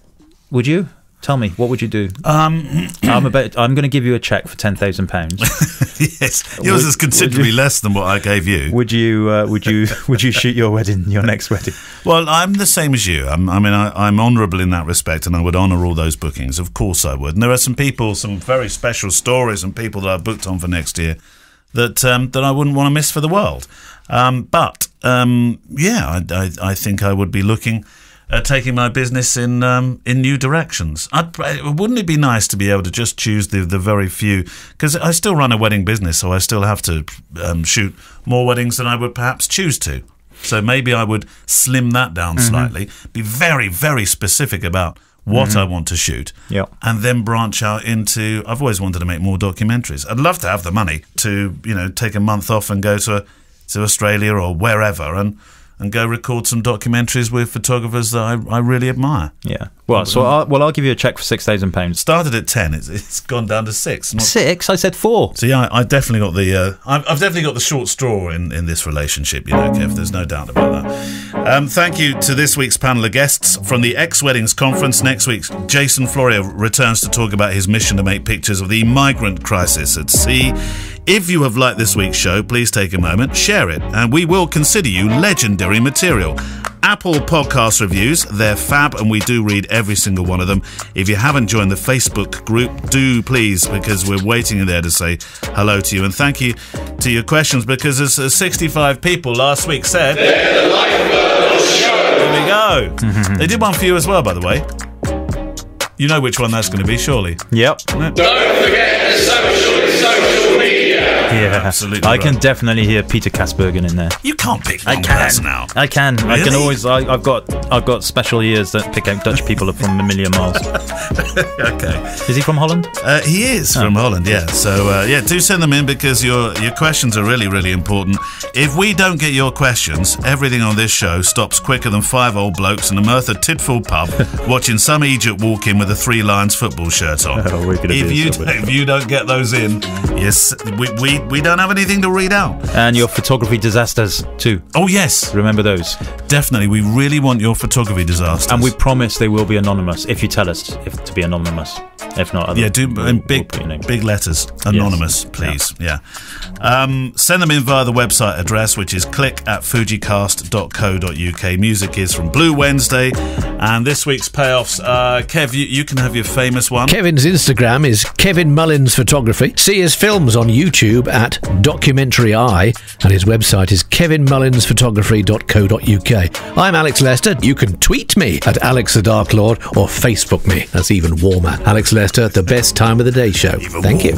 Would you? Tell me, what would you do? I'm going to give you a check for £10,000. Yes, yours is considerably less than what I gave you. Would you shoot your wedding, your next wedding? Well, I'm the same as you. I mean, I'm honourable in that respect, and I would honour all those bookings. Of course, I would. And there are some people, some very special stories, and people that I booked on for next year that that I wouldn't want to miss for the world. I think I would be looking. Taking my business in new directions. Wouldn't it be nice to be able to just choose the very few? Because I still run a wedding business, so I still have to shoot more weddings than I would perhaps choose to. So maybe I would slim that down slightly, be very, very specific about what I want to shoot, and then branch out into. I've always wanted to make more documentaries. I'd love to have the money to take a month off and go to Australia or wherever and go record some documentaries with photographers that I really admire. Yeah. Well, so I'll give you a check for £6,000. Started at 10. It's gone down to 6. Not 6. I said 4. So yeah, I definitely got the I've definitely got the short straw in this relationship. Kev, there's no doubt about that. Thank you to this week's panel of guests from the X Weddings conference. Next week, Jason Florio returns to talk about his mission to make pictures of the migrant crisis at sea. If you have liked this week's show, please take a moment, share it, and we will consider you legendary material. Apple Podcast reviews, they're fab, and we do read every single one of them. If you haven't joined the Facebook group, do please, because we're waiting in there to say hello to you. And thank you to your questions, because as 65 people last week said... They're the lifeblood of the show! There we go. They did one for you as well, by the way. You know which one that's going to be, surely. Yep. Don't forget the social media. Yeah, absolutely. I can definitely hear Peter Kasbergen in there. You can't pick one person out. I can. Really? I can always. I've got special ears that pick out Dutch people from a million miles. Okay. Is he from Holland? He is from Holland. Yeah. So yeah, do send them in because your questions are really important. If we don't get your questions, everything on this show stops quicker than 5 old blokes in a Merthyr Tydfil pub watching some Egypt walk in with a 3 Lions football shirt on. Oh, if you don't get those in, yes, we don't have anything to read out. And your photography disasters too. Oh yes, remember those. Definitely, we really want your photography disasters. And we promise they will be anonymous if you tell us to be anonymous. If not, other we'll put your name in big letters, anonymous, yes, please. Yeah, yeah. Send them in via the website address, which is click@fujicast.co.uk. Music is from Blue Wednesday, and this week's payoffs. Kev, you can have your famous one. Kevin's Instagram is Kevin Mullins Photography. See his films on YouTube at Documentary Eye, and his website is kevinmullinsphotography.co.uk. I'm Alex Lester. You can tweet me at Alex the Dark Lord or Facebook me. That's even warmer. Alex Lester, the best time of the day show. Thank you.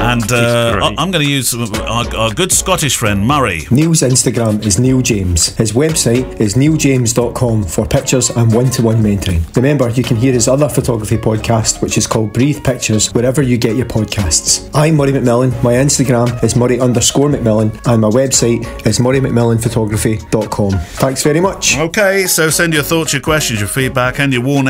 And I'm going to use our good Scottish friend, Murray. Neil's Instagram is Neil James. His website is neiljames.com for pictures and one-to-one mentoring. Remember, you can hear his other photography podcast, which is called Breathe Pictures, wherever you get your podcasts. I'm Murray McMillan. My Instagram is Murray_McMillan, and my website is murraymcmillanphotography.com. Thanks very much. Okay, so send your thoughts, your questions, your feedback, and your worn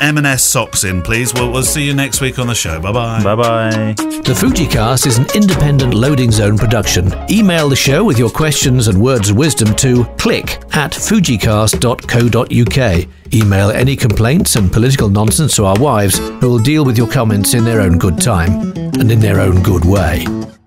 M&S socks in, please. We'll see you next week on the show. Bye-bye. Bye-bye. The FujiCast is an independent Loading Zone production. Email the show with your questions and words of wisdom to click@fujicast.co.uk. Email any complaints and political nonsense to our wives, who will deal with your comments in their own good time and in their own good way.